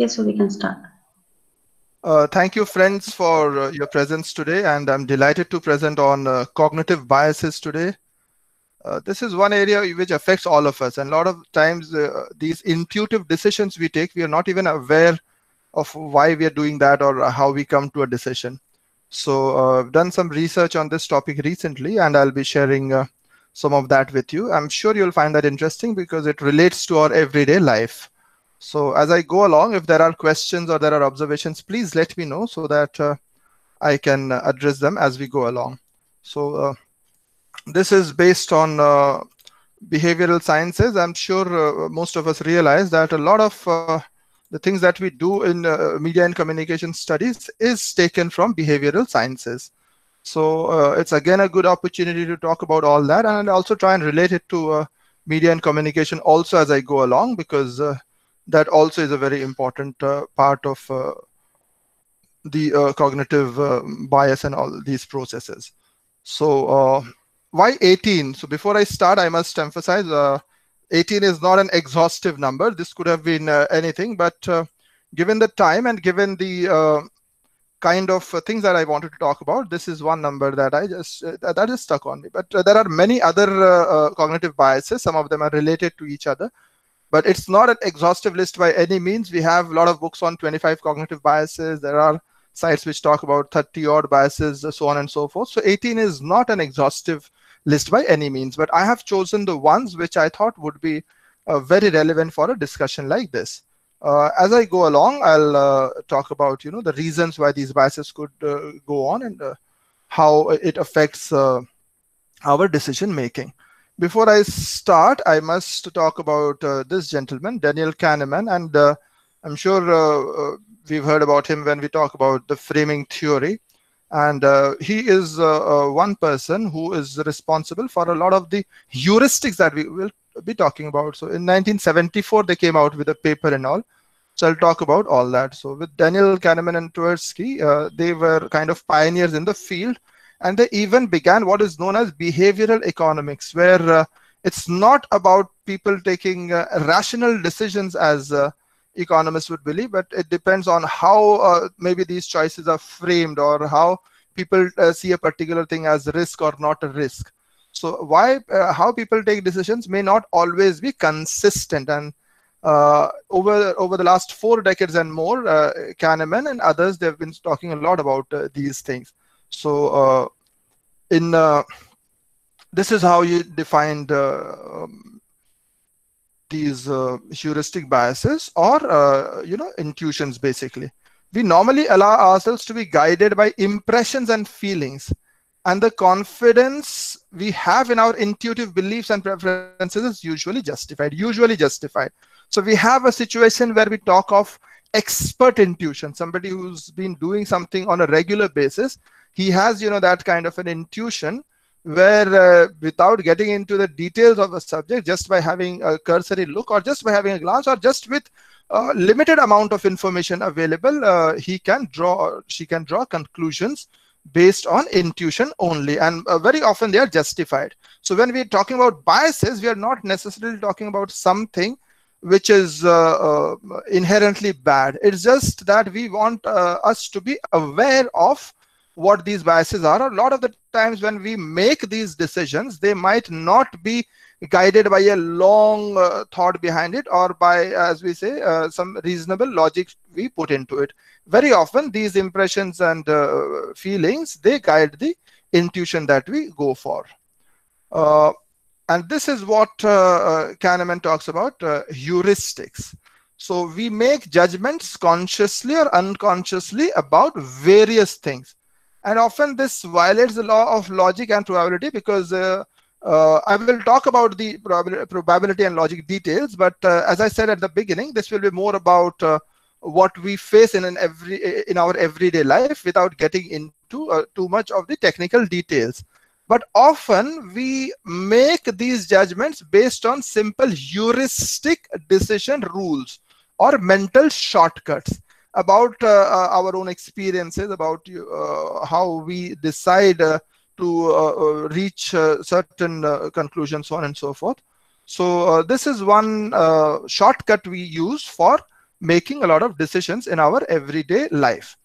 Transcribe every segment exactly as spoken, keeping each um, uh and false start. Yes, so we can start. Uh, thank you, friends, for uh, your presence today, and I'm delighted to present on uh, cognitive biases today. Uh, this is one area which affects all of us, and a lot of times uh, these intuitive decisions we take, we are not even aware of why we are doing that or how we come to a decision. So uh, I've done some research on this topic recently, and I'll be sharing uh, some of that with you. I'm sure you'll find that interesting because it relates to our everyday life. So as I go along, if there are questions or there are observations, please let me know so that uh, I can address them as we go along. So uh, this is based on uh, behavioral sciences. I'm sure uh, most of us realize that a lot of uh, the things that we do in uh, media and communication studies is taken from behavioral sciences. So uh, it's again a good opportunity to talk about all that and also try and relate it to uh, media and communication also as I go along, because uh, that also is a very important uh, part of uh, the uh, cognitive uh, bias and all these processes. So uh, why eighteen? So before I start, I must emphasize uh, eighteen is not an exhaustive number. This could have been uh, anything, but uh, given the time and given the uh, kind of uh, things that I wanted to talk about, this is one number that I just, uh, that is stuck on me. But uh, there are many other uh, uh, cognitive biases. Some of them are related to each other. But it's not an exhaustive list by any means. We have a lot of books on twenty-five cognitive biases. There are sites which talk about thirty odd biases, so on and so forth. So eighteen is not an exhaustive list by any means, but I have chosen the ones which I thought would be uh, very relevant for a discussion like this. Uh, as I go along, I'll uh, talk about, you know, the reasons why these biases could uh, go on and uh, how it affects uh, our decision making. Before I start, I must talk about uh, this gentleman, Daniel Kahneman, and uh, I'm sure uh, uh, we've heard about him when we talk about the framing theory. And uh, he is uh, uh, one person who is responsible for a lot of the heuristics that we will be talking about. So in nineteen seventy-four, they came out with a paper and all. So I'll talk about all that. So with Daniel Kahneman and Tversky, uh, they were kind of pioneers in the field. And they even began what is known as behavioral economics, where uh, it's not about people taking uh, rational decisions as uh, economists would believe, but it depends on how uh, maybe these choices are framed or how people uh, see a particular thing as risk or not a risk. So why, uh, how people take decisions may not always be consistent. And uh, over, over the last four decades and more, uh, Kahneman and others, they've been talking a lot about uh, these things. So uh, in uh, this is how you defined uh, um, these uh, heuristic biases or uh, you know, intuitions. Basically, we normally allow ourselves to be guided by impressions and feelings, and the confidence we have in our intuitive beliefs and preferences is usually justified. Usually justified. So we have a situation where we talk of expert intuition, somebody who's been doing something on a regular basis. He has, you know, that kind of an intuition where uh, without getting into the details of a subject, just by having a cursory look or just by having a glance or just with a limited amount of information available, uh, he can draw, or she can draw conclusions based on intuition only. And uh, very often they are justified. So when we're talking about biases, we are not necessarily talking about something which is uh, uh, inherently bad. It's just that we want uh, us to be aware of what these biases are. A lot of the times when we make these decisions, they might not be guided by a long uh, thought behind it or by, as we say, uh, some reasonable logic we put into it. Very often these impressions and uh, feelings, they guide the intuition that we go for. Uh, and this is what uh, uh, Kahneman talks about, uh, heuristics. So we make judgments consciously or unconsciously about various things. And often this violates the law of logic and probability, because uh, uh, I will talk about the prob probability and logic details. But uh, as I said at the beginning, this will be more about uh, what we face in an every in our everyday life without getting into uh, too much of the technical details. But often we make these judgments based on simple heuristic decision rules or mental shortcuts about uh, uh, our own experiences, about uh, how we decide uh, to uh, reach uh, certain uh, conclusions, so on and so forth. So uh, this is one uh, shortcut we use for making a lot of decisions in our everyday life.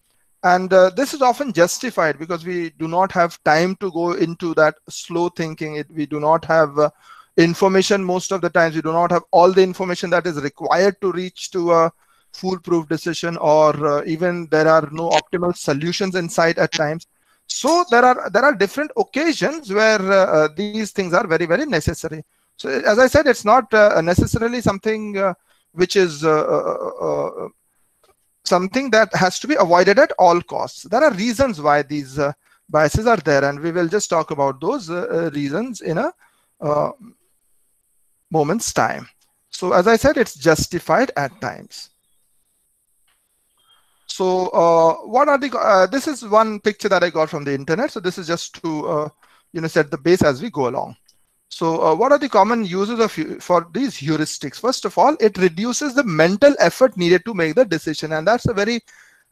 And uh, this is often justified because we do not have time to go into that slow thinking. It, we do not have uh, information most of the times. We do not have all the information that is required to reach to a foolproof decision, or uh, even there are no optimal solutions in sight at times. So there are there are different occasions where uh, these things are very, very necessary. So as I said, it's not uh, necessarily something uh, which is uh, uh, uh, something that has to be avoided at all costs. There are reasons why these uh, biases are there, and we will just talk about those uh, reasons in a uh, moment's time. So as I said, it's justified at times. So uh, what are the, uh, this is one picture that I got from the internet. So this is just to, uh, you know, set the base as we go along. So uh, what are the common uses of for these heuristics? First of all, it reduces the mental effort needed to make the decision. And that's a very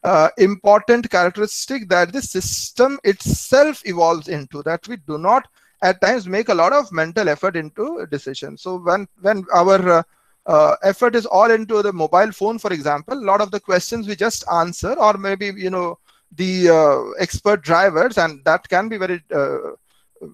uh, important characteristic that the system itself evolves into, that we do not at times make a lot of mental effort into a decision. So when, when our uh, uh, effort is all into the mobile phone, for example, a lot of the questions we just answer, or maybe, you know, the uh, expert drivers, and that can be very... Uh,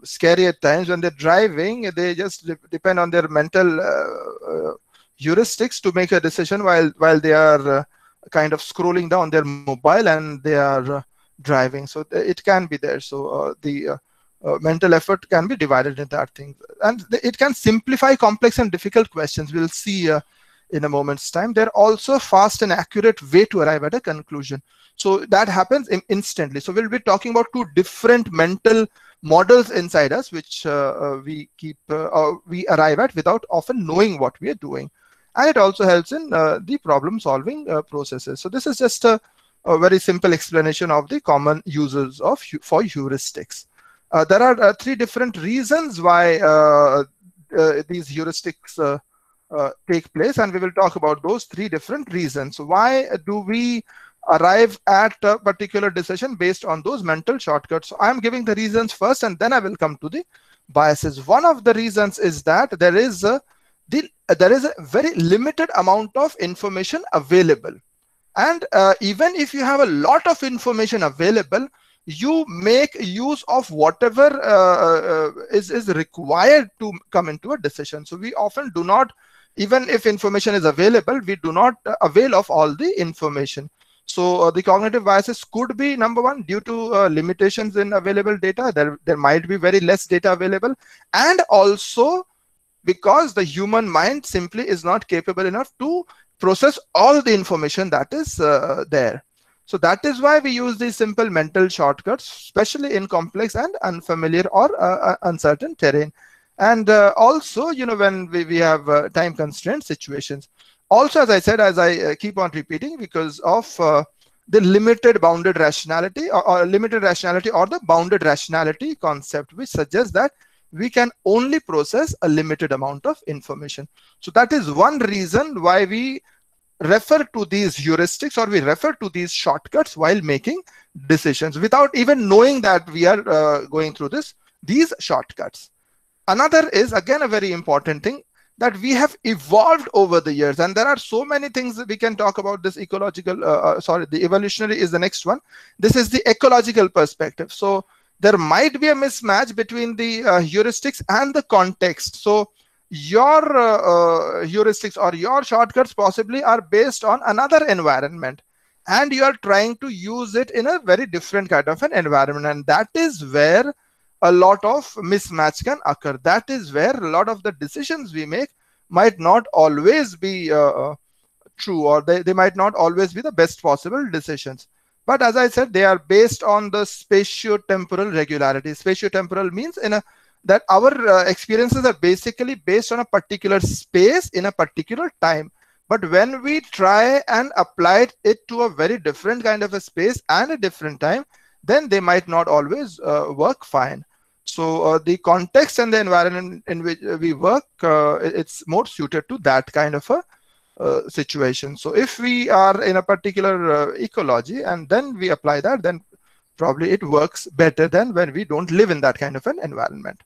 scary at times. When they're driving, they just de depend on their mental uh, uh, heuristics to make a decision while while they are uh, kind of scrolling down their mobile and they are uh, driving. So it can be there. So uh, the uh, uh, mental effort can be divided into that thing, and it can simplify complex and difficult questions. We'll see uh, in a moment's time. They're also a fast and accurate way to arrive at a conclusion. So that happens in instantly. So we'll be talking about two different mental models inside us, which uh, we keep uh, or we arrive at without often knowing what we are doing. And it also helps in uh, the problem solving uh, processes. So this is just a, a very simple explanation of the common uses of for heuristics. Uh, there are uh, three different reasons why uh, uh, these heuristics uh, uh, take place, and we will talk about those three different reasons. So why do we arrive at a particular decision based on those mental shortcuts? So I'm giving the reasons first, and then I will come to the biases. One of the reasons is that there is a, the, there is a very limited amount of information available. And uh, even if you have a lot of information available, you make use of whatever uh, uh, is, is required to come into a decision. So we often do not, even if information is available, we do not avail of all the information. So uh, the cognitive biases could be, number one, due to uh, limitations in available data. There, there might be very less data available. And also because the human mind simply is not capable enough to process all the information that is uh, there. So that is why we use these simple mental shortcuts, especially in complex and unfamiliar or uh, uncertain terrain. And uh, also, you know, when we, we have uh, time constraint situations. Also, as I said, as I keep on repeating, because of uh, the limited bounded rationality or, or limited rationality or the bounded rationality concept, which suggests that we can only process a limited amount of information. So that is one reason why we refer to these heuristics, or we refer to these shortcuts while making decisions without even knowing that we are uh, going through this, these shortcuts. Another is, again, a very important thing, that we have evolved over the years. And there are so many things that we can talk about. This ecological, uh, sorry, the evolutionary is the next one. This is the ecological perspective. So there might be a mismatch between the uh, heuristics and the context. So your uh, uh, heuristics or your shortcuts possibly are based on another environment, and you are trying to use it in a very different kind of an environment. And that is where a lot of mismatch can occur. That is where a lot of the decisions we make might not always be uh, true, or they, they might not always be the best possible decisions. But as I said, they are based on the spatiotemporal regularity. Spatiotemporal means in a, that our uh, experiences are basically based on a particular space in a particular time. But when we try and apply it to a very different kind of a space and a different time, then they might not always uh, work fine. So uh, the context and the environment in which we work, uh, it's more suited to that kind of a uh, situation. So if we are in a particular uh, ecology and then we apply that, then probably it works better than when we don't live in that kind of an environment.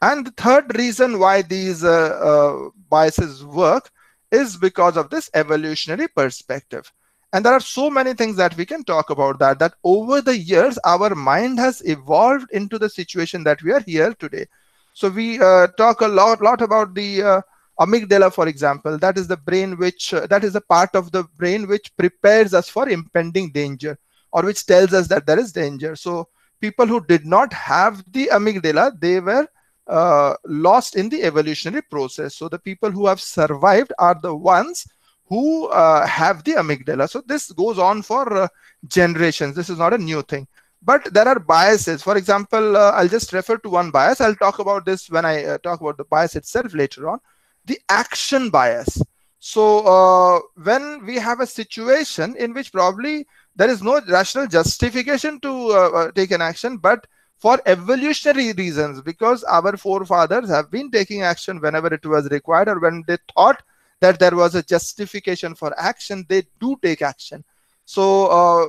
And the third reason why these uh, uh, biases work is because of this evolutionary perspective. And there are so many things that we can talk about that, that over the years, our mind has evolved into the situation that we are here today. So we uh, talk a lot, lot about the uh, amygdala, for example. That is the brain which, uh, that is the part of the brain which prepares us for impending danger, or which tells us that there is danger. So people who did not have the amygdala, they were uh, lost in the evolutionary process. So the people who have survived are the ones who uh, have the amygdala. So this goes on for uh, generations. This is not a new thing. But there are biases. For example, uh, I'll just refer to one bias. I'll talk about this when I uh, talk about the bias itself later on. The action bias. So uh, when we have a situation in which probably there is no rational justification to uh, uh, take an action, but for evolutionary reasons, because our forefathers have been taking action whenever it was required, or when they thought that there was a justification for action, they do take action. So uh,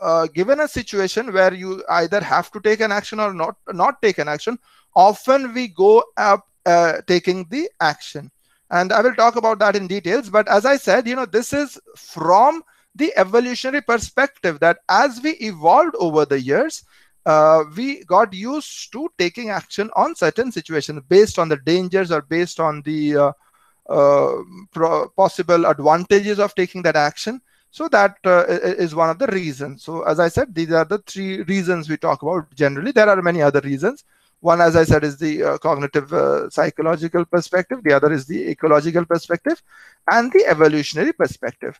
uh, given a situation where you either have to take an action or not, not take an action, often we go up uh, taking the action. And I will talk about that in details. But as I said, you know, this is from the evolutionary perspective, that as we evolved over the years, uh, we got used to taking action on certain situations based on the dangers or based on the uh, Uh, pro possible advantages of taking that action. So that uh, is one of the reasons. So as I said, these are the three reasons we talk about generally. There are many other reasons. One, as I said, is the uh, cognitive uh, psychological perspective. The other is the ecological perspective and the evolutionary perspective.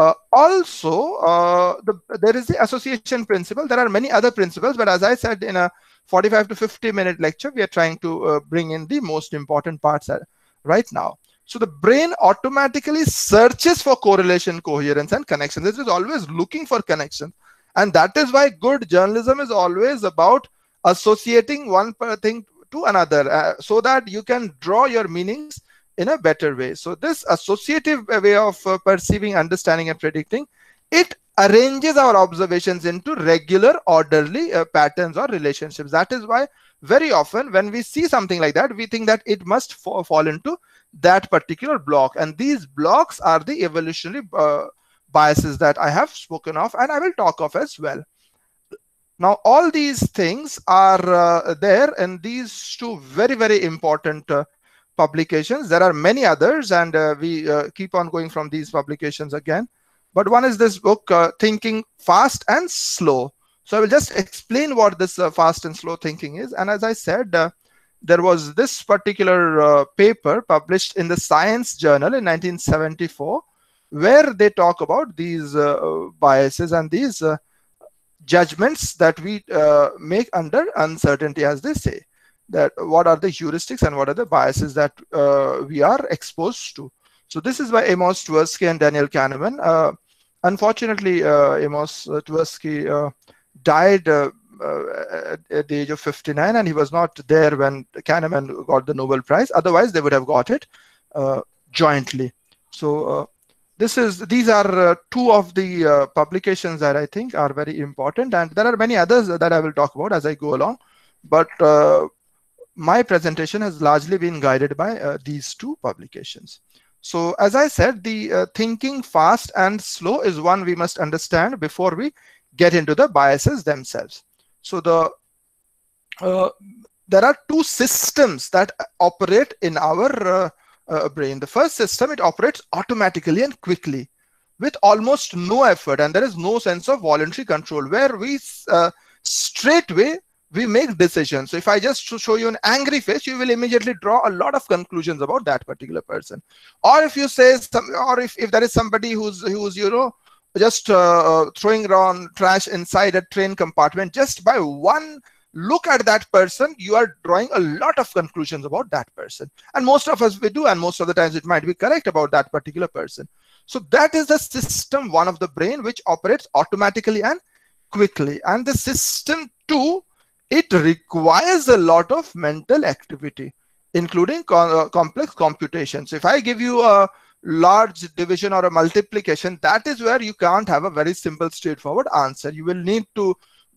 Uh, also, uh, the, there is the association principle. There are many other principles, but as I said, in a forty-five to fifty minute lecture, we are trying to uh, bring in the most important parts right now. So the brain automatically searches for correlation, coherence, and connection. This is always looking for connection. And that is why good journalism is always about associating one thing to another uh, so that you can draw your meanings in a better way. So this associative way of uh, perceiving, understanding, and predicting, it arranges our observations into regular, orderly uh, patterns or relationships. That is why very often when we see something like that, we think that it must fa- fall into that particular block, and these blocks are the evolutionary uh, biases that I have spoken of, and I will talk of as well. Now all these things are uh, there in these two very very important uh, publications. There are many others, and uh, we uh, keep on going from these publications again, but one is this book, uh, Thinking Fast and Slow. So I will just explain what this uh, fast and slow thinking is. And as I said, uh, there was this particular uh, paper published in the Science Journal in nineteen seventy-four, where they talk about these uh, biases and these uh, judgments that we uh, make under uncertainty, as they say, that what are the heuristics and what are the biases that uh, we are exposed to. So this is by Amos Tversky and Daniel Kahneman. Uh, unfortunately, uh, Amos Tversky uh, died uh, Uh, at the age of fifty-nine, and he was not there when Kahneman got the Nobel Prize. Otherwise, they would have got it uh, jointly. So uh, this is these are uh, two of the uh, publications that I think are very important, and there are many others that I will talk about as I go along. But uh, my presentation has largely been guided by uh, these two publications. So as I said, the uh, thinking fast and slow is one we must understand before we get into the biases themselves. So the uh, there are two systems that operate in our uh, uh, brain. The first system, it operates automatically and quickly with almost no effort, and there is no sense of voluntary control, where we uh, straightway we make decisions. So if I just show you an angry face, you will immediately draw a lot of conclusions about that particular person. Or if you say some, or if, if there is somebody who's who's you know, just uh, throwing around trash inside a train compartment, just by one look at that person, you are drawing a lot of conclusions about that person. And most of us, we do, and most of the times it might be correct about that particular person. So that is the system one of the brain, which operates automatically and quickly. And the system two, it requires a lot of mental activity, including co- uh, complex computation. So if I give you a large division or a multiplication, that is where you can't have a very simple straightforward answer. You will need to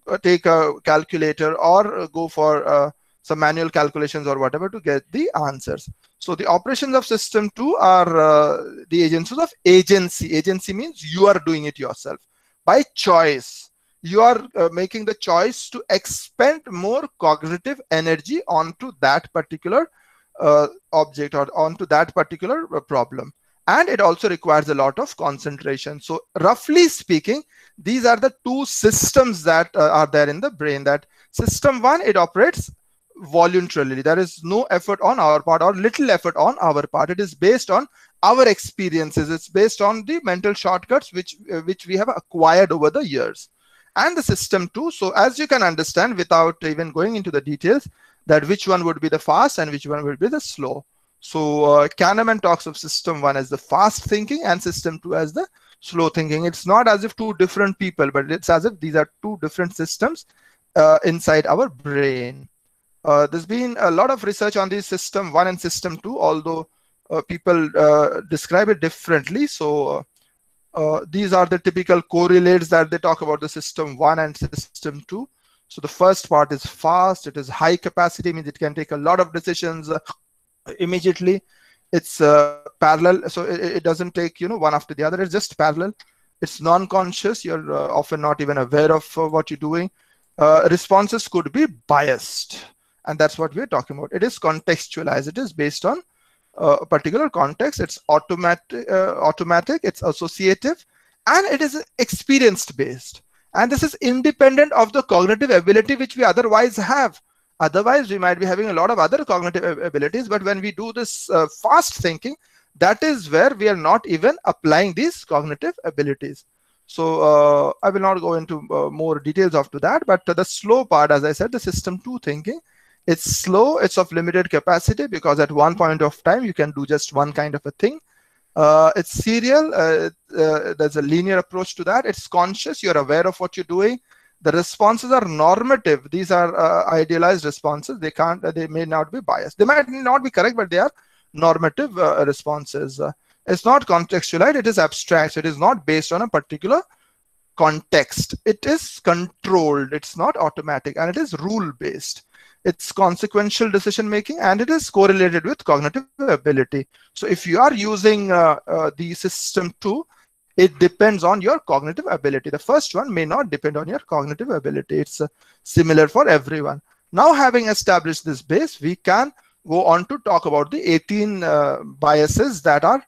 uh, take a calculator or uh, go for uh, some manual calculations or whatever to get the answers. So the operations of system two are uh, the agencies of agency. Agency means you are doing it yourself by choice. You are uh, making the choice to expend more cognitive energy onto that particular uh, object or onto that particular problem. And it also requires a lot of concentration. So roughly speaking, these are the two systems that uh, are there in the brain. That system one, it operates voluntarily. There is no effort on our part or little effort on our part. It is based on our experiences. It's based on the mental shortcuts which, uh, which we have acquired over the years. And the system two, so as you can understand without even going into the details, that which one would be the fast and which one would be the slow. So uh, Kahneman talks of system one as the fast thinking and system two as the slow thinking. It's not as if two different people, but it's as if these are two different systems uh, inside our brain. Uh, there's been a lot of research on these system one and system two, although uh, people uh, describe it differently. So uh, Uh, these are the typical correlates that they talk about, the system one and system two. So the first part is fast. It is high capacity, means it can take a lot of decisions uh, immediately. It's uh, parallel. So it, it doesn't take, you know, one after the other. It's just parallel. It's non-conscious. You're uh, often not even aware of uh, what you're doing. Uh, responses could be biased. And that's what we're talking about. It is contextualized. It is based on Uh, a particular context. It's automatic, uh, automatic, it's associative, and it is experienced based. And this is independent of the cognitive ability which we otherwise have. Otherwise, we might be having a lot of other cognitive abilities, but when we do this uh, fast thinking, that is where we are not even applying these cognitive abilities. So uh, I will not go into uh, more details after that, but the slow part, as I said, the system two thinking, it's slow, it's of limited capacity because at one point of time, you can do just one kind of a thing. Uh, it's serial, uh, uh, there's a linear approach to that. It's conscious, you're aware of what you're doing. The responses are normative. These are uh, idealized responses. They can't, they may not be biased. They might not be correct, but they are normative uh, responses. Uh, it's not contextualized, it is abstract. It is not based on a particular context. It is controlled, it's not automatic, and it is rule-based. It's consequential decision-making, and it is correlated with cognitive ability. So if you are using uh, uh, the system two, it depends on your cognitive ability. The first one may not depend on your cognitive ability. It's uh, similar for everyone. Now, having established this base, we can go on to talk about the eighteen uh, biases that are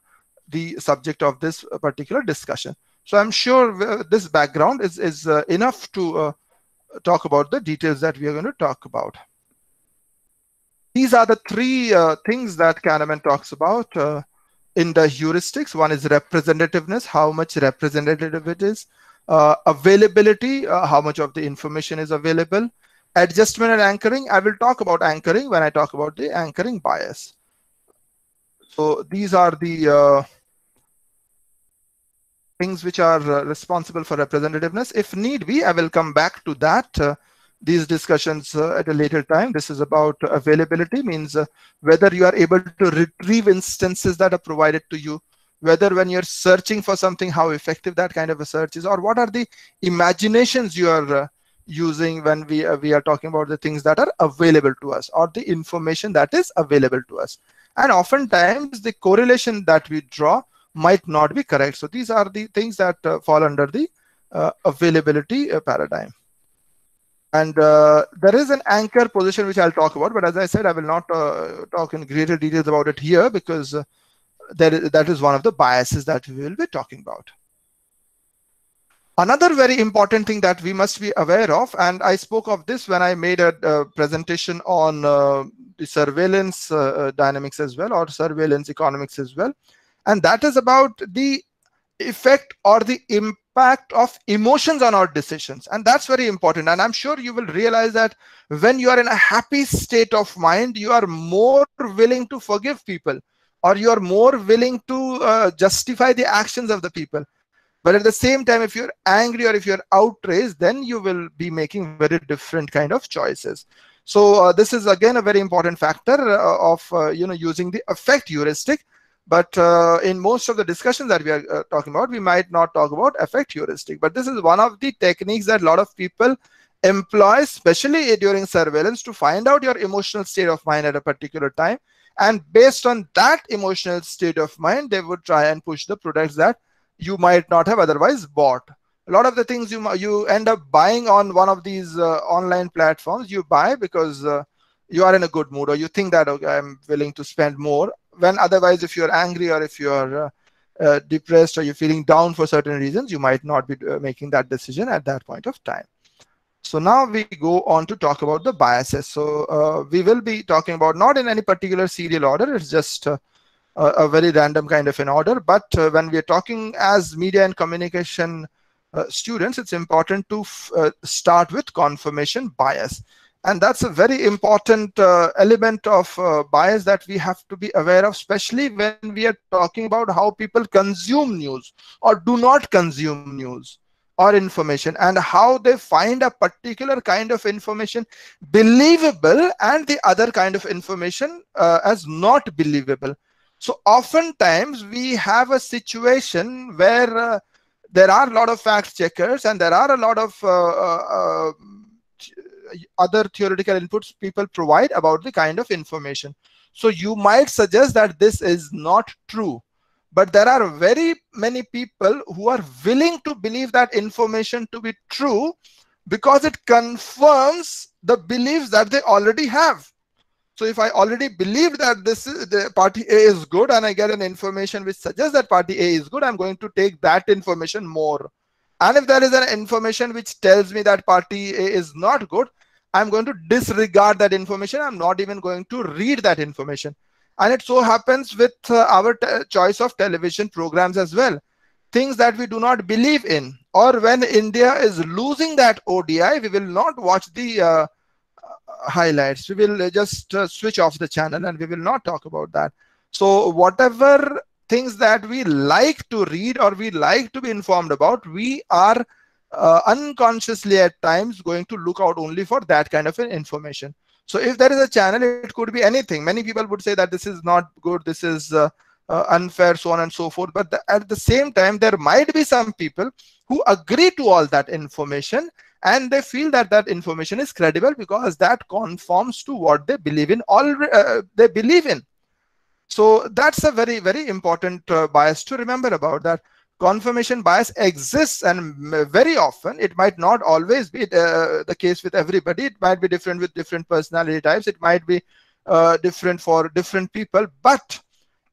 the subject of this particular discussion. So I'm sure this background is, is uh, enough to uh, talk about the details that we are going to talk about. These are the three uh, things that Kahneman talks about uh, in the heuristics. One is representativeness, how much representative it is. Uh, availability, uh, how much of the information is available. Adjustment and anchoring. I will talk about anchoring when I talk about the anchoring bias. So these are the uh, things which are uh, responsible for representativeness. If need be, I will come back to that. Uh, These discussions uh, at a later time. This is about availability, means uh, whether you are able to retrieve instances that are provided to you, whether when you're searching for something, how effective that kind of a search is, or what are the imaginations you are uh, using when we, uh, we are talking about the things that are available to us or the information that is available to us. And oftentimes the correlation that we draw might not be correct. So these are the things that uh, fall under the uh, availability uh, paradigm. And uh, there is an anchor position, which I'll talk about. But as I said, I will not uh, talk in greater details about it here, because uh, that, is, that is one of the biases that we will be talking about. Another very important thing that we must be aware of, and I spoke of this when I made a, a presentation on uh, the surveillance uh, dynamics as well, or surveillance economics as well. And that is about the effect or the impact impact of emotions on our decisions. And that's very important. And I'm sure you will realize that when you are in a happy state of mind, you are more willing to forgive people, or you are more willing to uh, justify the actions of the people. But at the same time, if you're angry or if you're outraged, then you will be making very different kind of choices. So uh, this is again a very important factor uh, of uh, you know, using the affect heuristic. But uh, in most of the discussions that we are uh, talking about, we might not talk about affect heuristic. But this is one of the techniques that a lot of people employs, especially during surveillance, to find out your emotional state of mind at a particular time. And based on that emotional state of mind, they would try and push the products that you might not have otherwise bought. A lot of the things you you end up buying on one of these uh, online platforms, you buy because uh, you are in a good mood, or you think that, okay, I'm willing to spend more, when otherwise, if you're angry or if you're uh, uh, depressed or you're feeling down for certain reasons, you might not be uh, making that decision at that point of time. So now we go on to talk about the biases. So uh, we will be talking about, not in any particular serial order, it's just uh, a, a very random kind of an order. But uh, when we are talking as media and communication uh, students, it's important to f uh, start with confirmation bias. And that's a very important uh, element of uh, bias that we have to be aware of, especially when we are talking about how people consume news or do not consume news or information, and how they find a particular kind of information believable and the other kind of information uh, as not believable. So oftentimes we have a situation where uh, there are a lot of fact checkers and there are a lot of uh, uh, other theoretical inputs people provide about the kind of information. So you might suggest that this is not true. But there are very many people who are willing to believe that information to be true because it confirms the beliefs that they already have. So if I already believe that this is, the party A is good, and I get an information which suggests that party A is good, I'm going to take that information more. And if there is an information which tells me that party A is not good, I'm going to disregard that information. I'm not even going to read that information. And it so happens with uh, our choice of television programs as well. Things that we do not believe in, or when India is losing that O D I, we will not watch the uh, highlights. We will just uh, switch off the channel and we will not talk about that. So whatever things that we like to read or we like to be informed about, we are uh, unconsciously at times going to look out only for that kind of information. So if there is a channel, it could be anything. Many people would say that this is not good, this is uh, uh, unfair, so on and so forth. But the, at the same time, there might be some people who agree to all that information, and they feel that that information is credible because that conforms to what they believe in. All uh, they believe in. So that's a very, very important uh, bias to remember about that. Confirmation bias exists, and very often it might not always be uh, the case with everybody. It might be different with different personality types. It might be uh, different for different people, but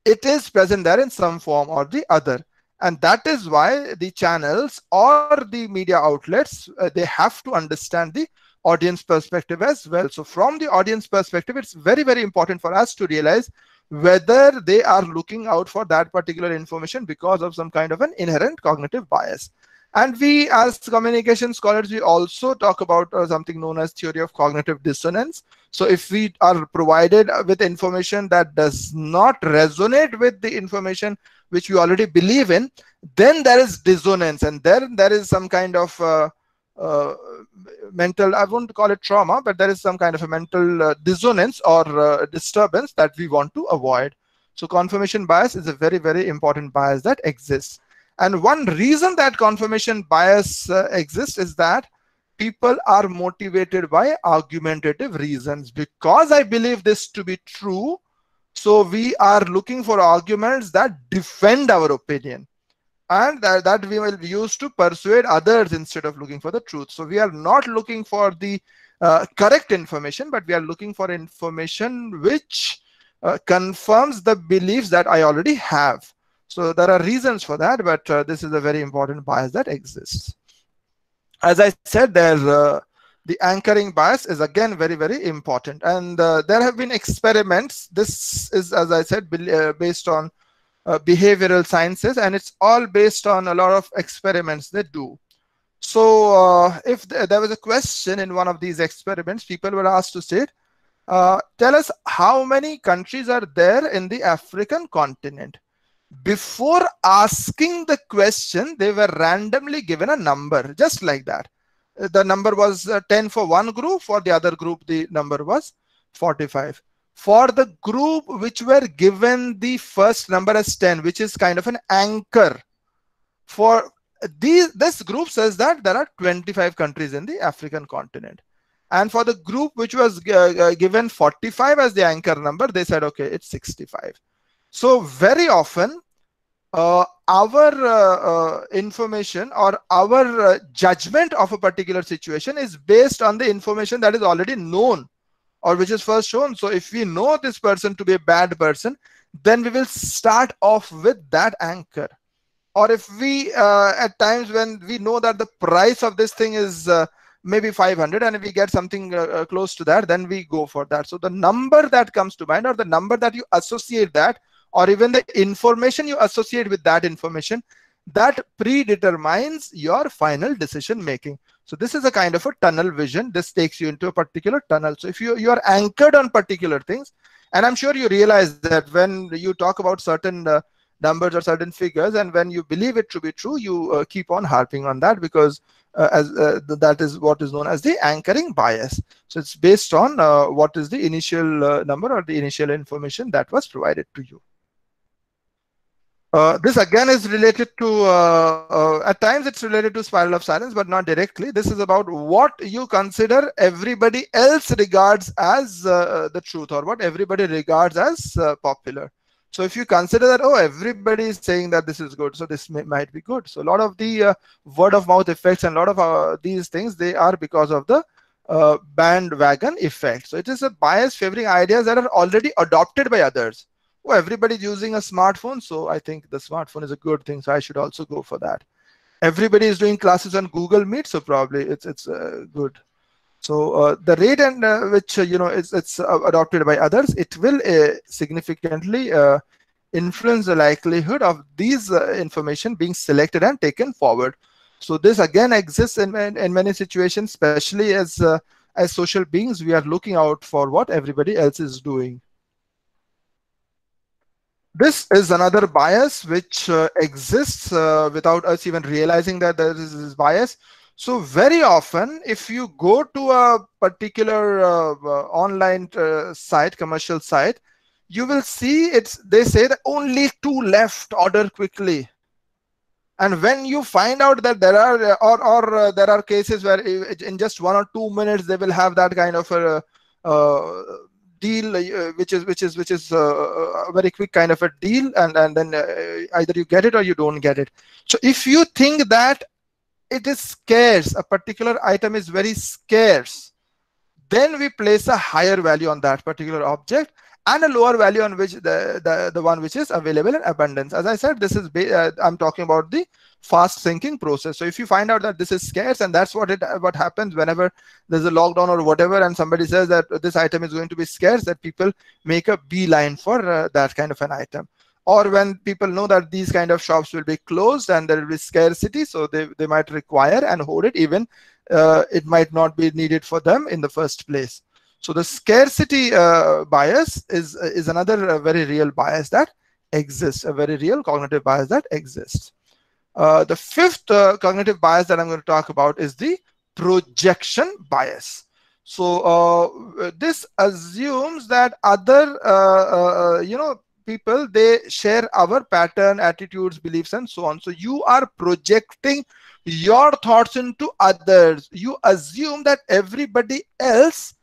it is present there in some form or the other. And that is why the channels or the media outlets, uh, they have to understand the audience perspective as well. So from the audience perspective, it's very, very important for us to realize whether they are looking out for that particular information because of some kind of an inherent cognitive bias. And we as communication scholars, we also talk about uh, something known as theory of cognitive dissonance. So if we are provided with information that does not resonate with the information which we already believe in, then there is dissonance, and then there is some kind of uh, uh, mental, I won't call it trauma, but there is some kind of a mental uh, dissonance or uh, disturbance that we want to avoid. So confirmation bias is a very, very important bias that exists. And one reason that confirmation bias uh, exists is that people are motivated by argumentative reasons. Because I believe this to be true, so we are looking for arguments that defend our opinion. And that, that we will use to persuade others instead of looking for the truth. So we are not looking for the uh, correct information, but we are looking for information which uh, confirms the beliefs that I already have. So there are reasons for that, but uh, this is a very important bias that exists. As I said, there's uh, the anchoring bias is again very, very important. And uh, there have been experiments. This is, as I said, based on Uh, behavioral sciences, and it's all based on a lot of experiments they do. So uh, if th there was a question in one of these experiments, people were asked to state, uh, tell us how many countries are there in the African continent. Before asking the question, they were randomly given a number, just like that. The number was uh, ten for one group, for the other group the number was forty-five. For the group which were given the first number as ten, which is kind of an anchor, for these, this group says that there are twenty-five countries in the African continent. And for the group which was uh, given forty-five as the anchor number, they said, okay, it's sixty-five. So very often, uh, our uh, uh, information or our uh, judgment of a particular situation is based on the information that is already known or which is first shown. So if we know this person to be a bad person, then we will start off with that anchor. Or if we, uh, at times when we know that the price of this thing is uh, maybe five hundred, and if we get something uh, close to that, then we go for that. So the number that comes to mind, or the number that you associate that, or even the information you associate with that information, that predetermines your final decision making. So this is a kind of a tunnel vision. This takes you into a particular tunnel. So if you, you are anchored on particular things, and I'm sure you realize that when you talk about certain uh, numbers or certain figures, and when you believe it to be true, you uh, keep on harping on that, because uh, as uh, th that is what is known as the anchoring bias. So it's based on uh, what is the initial uh, number or the initial information that was provided to you. Uh, this again is related to, uh, uh, at times it's related to spiral of silence, but not directly. This is about what you consider everybody else regards as uh, the truth, or what everybody regards as uh, popular. So if you consider that, oh, everybody is saying that this is good, so this may, might be good. So a lot of the uh, word of mouth effects and a lot of uh, these things, they are because of the uh, bandwagon effect. So it is a bias favoring ideas that are already adopted by others. Oh, everybody's using a smartphone, so I think the smartphone is a good thing, so I should also go for that. Everybody is doing classes on Google Meet, so probably it's it's uh, good. So uh, the rate and uh, which uh, you know it's it's uh, adopted by others, it will uh, significantly uh, influence the likelihood of these uh, information being selected and taken forward. So this again exists in in, in many situations, especially as uh, as social beings, we are looking out for what everybody else is doing. This is another bias which uh, exists uh, without us even realizing that there is this bias. So very often, if you go to a particular uh, uh, online uh, site, commercial site, you will see it's, they say that only two left, order quickly. And when you find out that there are, or, or uh, there are cases where in just one or two minutes, they will have that kind of a uh, deal, uh, which is which is which is uh, a very quick kind of a deal, and and then uh, either you get it or you don't get it. So if you think that it is scarce, a particular item is very scarce, then we place a higher value on that particular object and a lower value on which the the, the one which is available in abundance. As I said, this is uh, I'm talking about the fast thinking process. So if you find out that this is scarce, and that's what it what happens whenever there's a lockdown or whatever, and somebody says that this item is going to be scarce, that people make a beeline for uh, that kind of an item. Or when people know that these kind of shops will be closed and there will be scarcity, so they, they might require and hold it, even uh, it might not be needed for them in the first place. So the scarcity uh, bias is, is another uh, very real bias that exists, a very real cognitive bias that exists. Uh, the fifth uh, cognitive bias that I'm going to talk about is the projection bias. So uh, this assumes that other, uh, uh, you know, people, they share our pattern, attitudes, beliefs, and so on. So you are projecting your thoughts into others. You assume that everybody else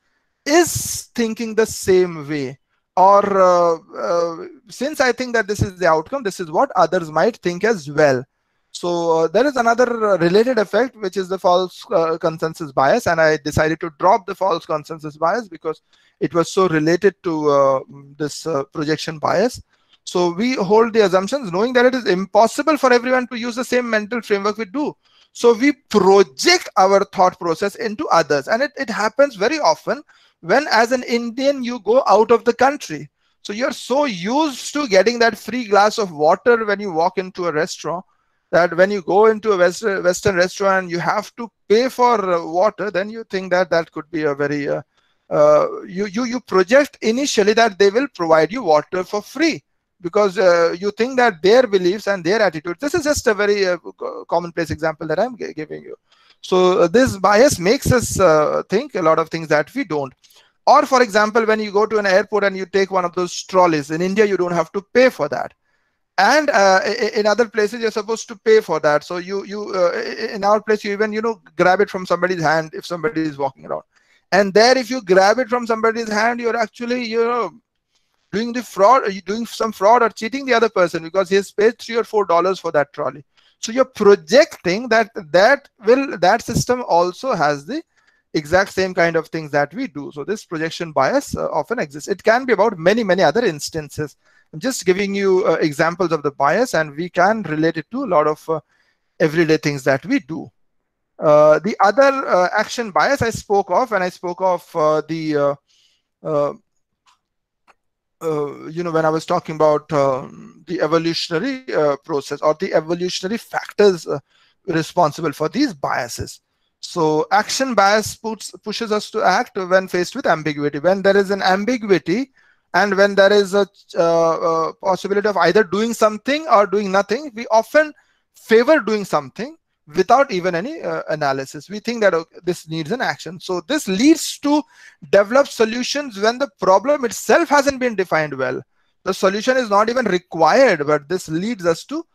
is thinking the same way. Or uh, uh, since I think that this is the outcome, this is what others might think as well. So uh, there is another related effect, which is the false uh, consensus bias. And I decided to drop the false consensus bias because it was so related to uh, this uh, projection bias. So we hold the assumptions knowing that it is impossible for everyone to use the same mental framework we do. So we project our thought process into others. And it, it happens very often when, as an Indian, you go out of the country. So you're so used to getting that free glass of water when you walk into a restaurant, that when you go into a West, Western restaurant and you have to pay for uh, water, then you think that that could be a very... Uh, uh, you, you, you project initially that they will provide you water for free, because uh, you think that their beliefs and their attitudes... This is just a very uh, commonplace example that I'm giving you. So uh, this bias makes us uh, think a lot of things that we don't. Or for example, when you go to an airport and you take one of those trolleys, in India you don't have to pay for that. And uh, in other places, you're supposed to pay for that. So you, you uh, in our place, you even, you know, grab it from somebody's hand if somebody is walking around. And there, if you grab it from somebody's hand, you're actually, you know, doing the fraud, or you're doing some fraud or cheating the other person, because he has paid three or four dollars for that trolley. So you're projecting that that will that system also has the exact same kind of things that we do. So this projection bias uh, often exists. It can be about many, many other instances. I'm just giving you uh, examples of the bias, and we can relate it to a lot of uh, everyday things that we do. Uh, the other uh, action bias I spoke of, and I spoke of uh, the, uh, uh, uh, you know, when I was talking about um, the evolutionary uh, process or the evolutionary factors uh, responsible for these biases. So action bias puts, pushes us to act when faced with ambiguity. When there is an ambiguity, and when there is a uh, uh, possibility of either doing something or doing nothing, we often favor doing something without even any uh, analysis. We think that okay, this needs an action. So this leads to develop solutions when the problem itself hasn't been defined well. The solution is not even required, but this leads us to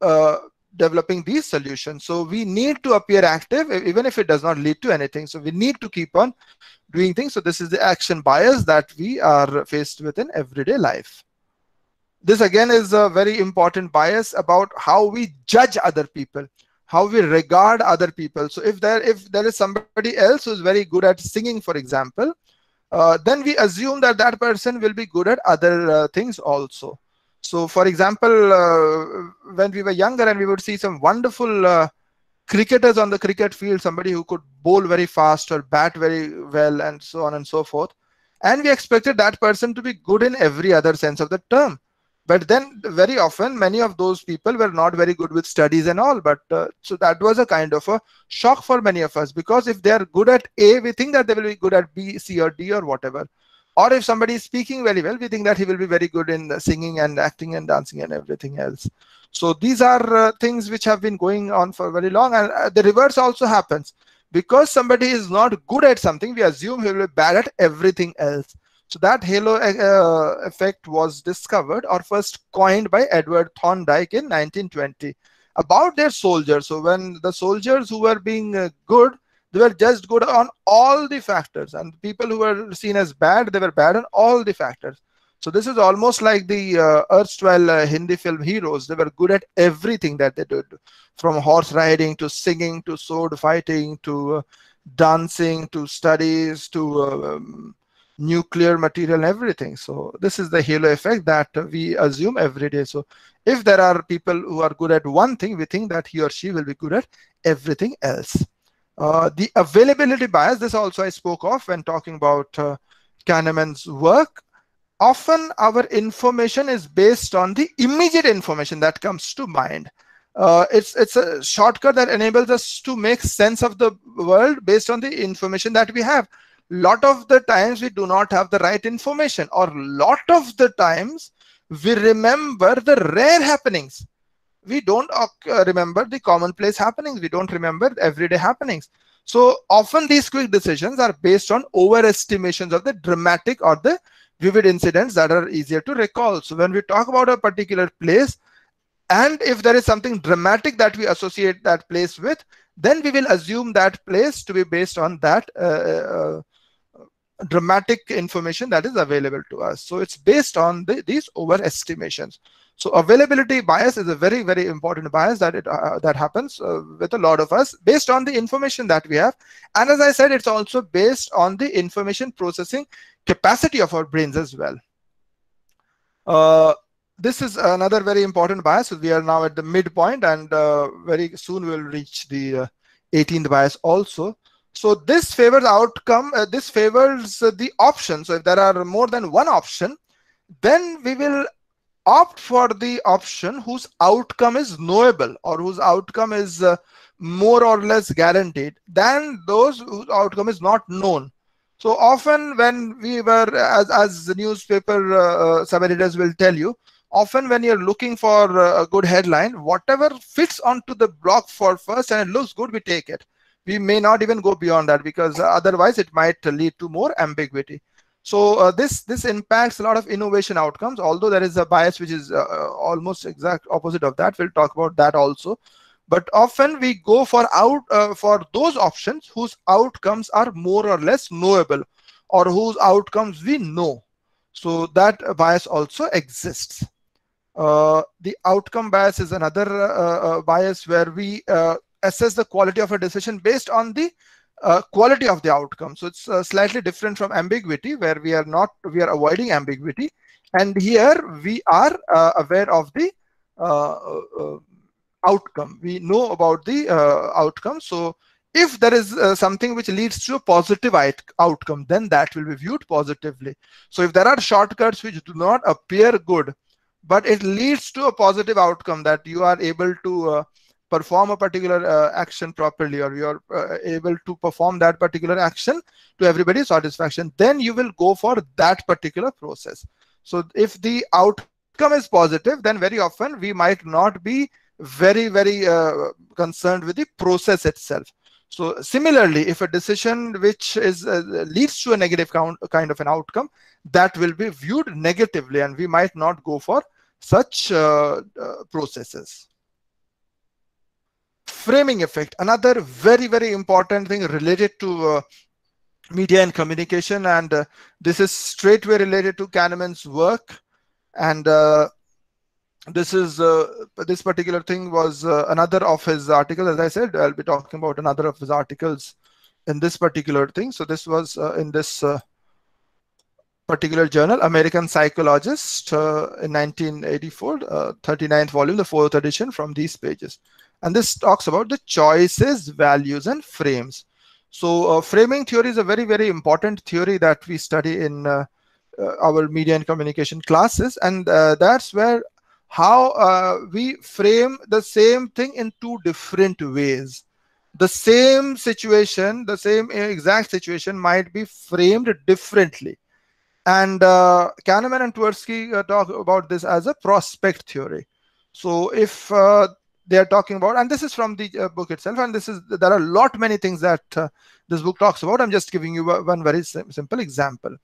uh, developing these solutions. So we need to appear active, even if it does not lead to anything. So we need to keep on doing things. So this is the action bias that we are faced with in everyday life. This again is a very important bias about how we judge other people, how we regard other people. So if there, if there is somebody else who's very good at singing, for example, uh, then we assume that that person will be good at other uh, things also. So for example, uh, when we were younger and we would see some wonderful uh, cricketers on the cricket field, somebody who could bowl very fast or bat very well and so on and so forth. And we expected that person to be good in every other sense of the term. But then very often, many of those people were not very good with studies and all. But uh, so that was a kind of a shock for many of us, because if they are good at A, we think that they will be good at B, C or D or whatever. Or if somebody is speaking very well, we think that he will be very good in singing and acting and dancing and everything else. So these are uh, things which have been going on for very long. And uh, the reverse also happens. Because somebody is not good at something, we assume he will be bad at everything else. So that halo uh, effect was discovered or first coined by Edward Thorndike in nineteen twenty about their soldiers. So when the soldiers who were being uh, good, they were just good on all the factors, and people who were seen as bad, they were bad on all the factors. So this is almost like the uh, erstwhile uh, Hindi film heroes. They were good at everything that they did, from horse riding to singing to sword fighting to uh, dancing to studies to Uh, um, nuclear material and everything. So this is the halo effect that we assume every day. So if there are people who are good at one thing, we think that he or she will be good at everything else. Uh, the availability bias, this also I spoke of when talking about uh, Kahneman's work. Often our information is based on the immediate information that comes to mind. Uh, it's, it's a shortcut that enables us to make sense of the world based on the information that we have. Lot of the times we do not have the right information, or lot of the times we remember the rare happenings. We don't uh, remember the commonplace happenings. We don't remember everyday happenings. So often these quick decisions are based on overestimations of the dramatic or the vivid incidents that are easier to recall. So when we talk about a particular place, and if there is something dramatic that we associate that place with, then we will assume that place to be based on that uh, uh, dramatic information that is available to us. So it's based on the, these overestimations. So availability bias is a very, very important bias that it uh, that happens uh, with a lot of us, based on the information that we have. And as I said, it's also based on the information processing capacity of our brains as well. Uh, this is another very important bias. We are now at the midpoint, and uh, very soon we will reach the uh, eighteenth bias also. So this favors outcome, uh, this favors uh, the option. So if there are more than one option, then we will opt for the option whose outcome is knowable, or whose outcome is uh, more or less guaranteed, than those whose outcome is not known. So often when we were, as, as the newspaper uh, sub-editors will tell you, often when you're looking for a good headline, whatever fits onto the block for first and it looks good, we take it. We may not even go beyond that, because otherwise it might lead to more ambiguity. So uh, this this impacts a lot of innovation outcomes, although there is a bias which is uh, almost exact opposite of that. We'll talk about that also. But often we go for out uh, for those options whose outcomes are more or less knowable, or whose outcomes we know. So that bias also exists. Uh, the outcome bias is another uh, uh, bias where we uh, assess the quality of a decision based on the uh, quality of the outcome. So it's uh, slightly different from ambiguity, where we are not we are avoiding ambiguity, and here we are uh, aware of the uh, uh, outcome. We know about the uh, outcome. So if there is uh, something which leads to a positive outcome, then that will be viewed positively. So if there are shortcuts which do not appear good, but it leads to a positive outcome, that you are able to uh, perform a particular uh, action properly, or you are uh, able to perform that particular action to everybody's satisfaction, then you will go for that particular process. So if the outcome is positive, then very often we might not be very, very uh, concerned with the process itself. So similarly, if a decision which is uh, leads to a negative count, kind of an outcome, that will be viewed negatively, and we might not go for such uh, uh, processes. Framing effect, another very, very important thing related to uh, media and communication, and uh, this is straightway related to Kahneman's work. And uh, This is uh, this particular thing was uh, another of his articles. As I said, I'll be talking about another of his articles in this particular thing. So this was uh, in this uh, particular journal, American Psychologist, uh, in nineteen eighty-four, uh, thirty-ninth volume, the fourth edition, from these pages. And this talks about the choices, values, and frames. So uh, framing theory is a very, very important theory that we study in uh, uh, our media and communication classes. And uh, that's where how uh, we frame the same thing in two different ways. The same situation, the same exact situation might be framed differently. And uh, Kahneman and Tversky uh, talk about this as a prospect theory. So if uh, they are talking about, and this is from the uh, book itself, and this is, there are a lot many things that uh, this book talks about. I'm just giving you one very sim- simple example.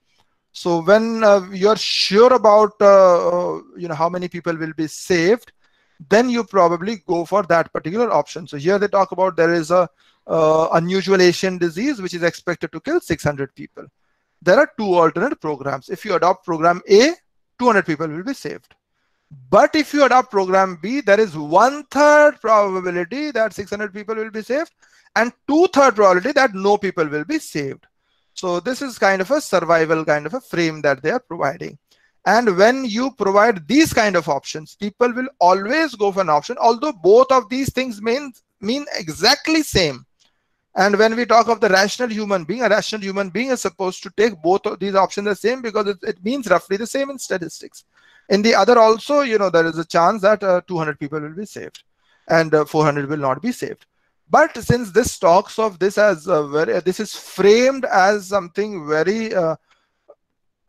So when uh, you're sure about uh, you know how many people will be saved, then you probably go for that particular option. So here they talk about there is a uh, unusual Asian disease which is expected to kill six hundred people. There are two alternate programs. If you adopt program A, two hundred people will be saved. But if you adopt program B, there is one-third probability that six hundred people will be saved, and two-third probability that no people will be saved. So this is kind of a survival kind of a frame that they are providing. And when you provide these kind of options, people will always go for an option, although both of these things mean, mean exactly same. And when we talk of the rational human being, a rational human being is supposed to take both of these options the same, because it, it means roughly the same in statistics. In the other also, you know, there is a chance that uh, two hundred people will be saved and uh, four hundred will not be saved. But since this talks of this as a very, this is framed as something very uh,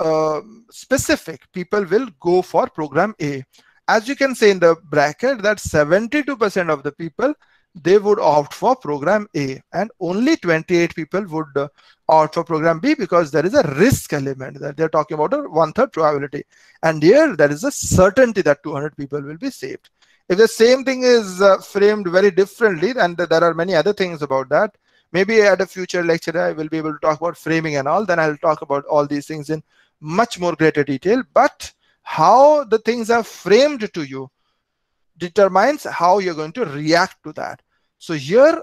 uh, specific, people will go for program A. As you can say in the bracket that seventy-two percent of the people, they would opt for program A, and only twenty-eight people would uh, opt for program B, because there is a risk element that they're talking about, a one-third probability. And here there is a certainty that two hundred people will be saved. If the same thing is uh, framed very differently, and there are many other things about that, maybe at a future lecture I will be able to talk about framing and all, then I'll talk about all these things in much more greater detail. But how the things are framed to you determines how you're going to react to that. So here,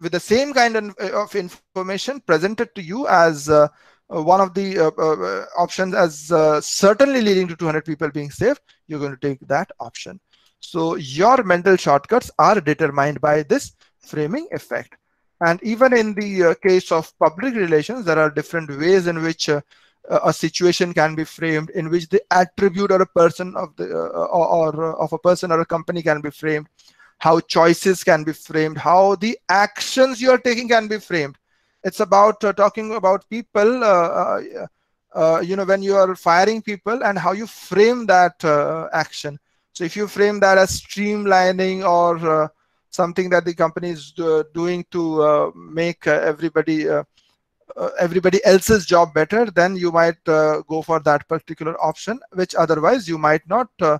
with the same kind of information presented to you as uh, one of the uh, uh, options as uh, certainly leading to two hundred people being saved, you're going to take that option. So your mental shortcuts are determined by this framing effect. And even in the uh, case of public relations, there are different ways in which uh, a situation can be framed, in which the attribute or a person of the uh, or, or of a person or a company can be framed, how choices can be framed, how the actions you are taking can be framed. It's about uh, talking about people, uh, uh, uh, you know, when you are firing people and how you frame that uh, action. So if you frame that as streamlining or uh, something that the company is do, doing to uh, make uh, everybody uh, uh, everybody else's job better, then you might uh, go for that particular option, which otherwise you might not uh,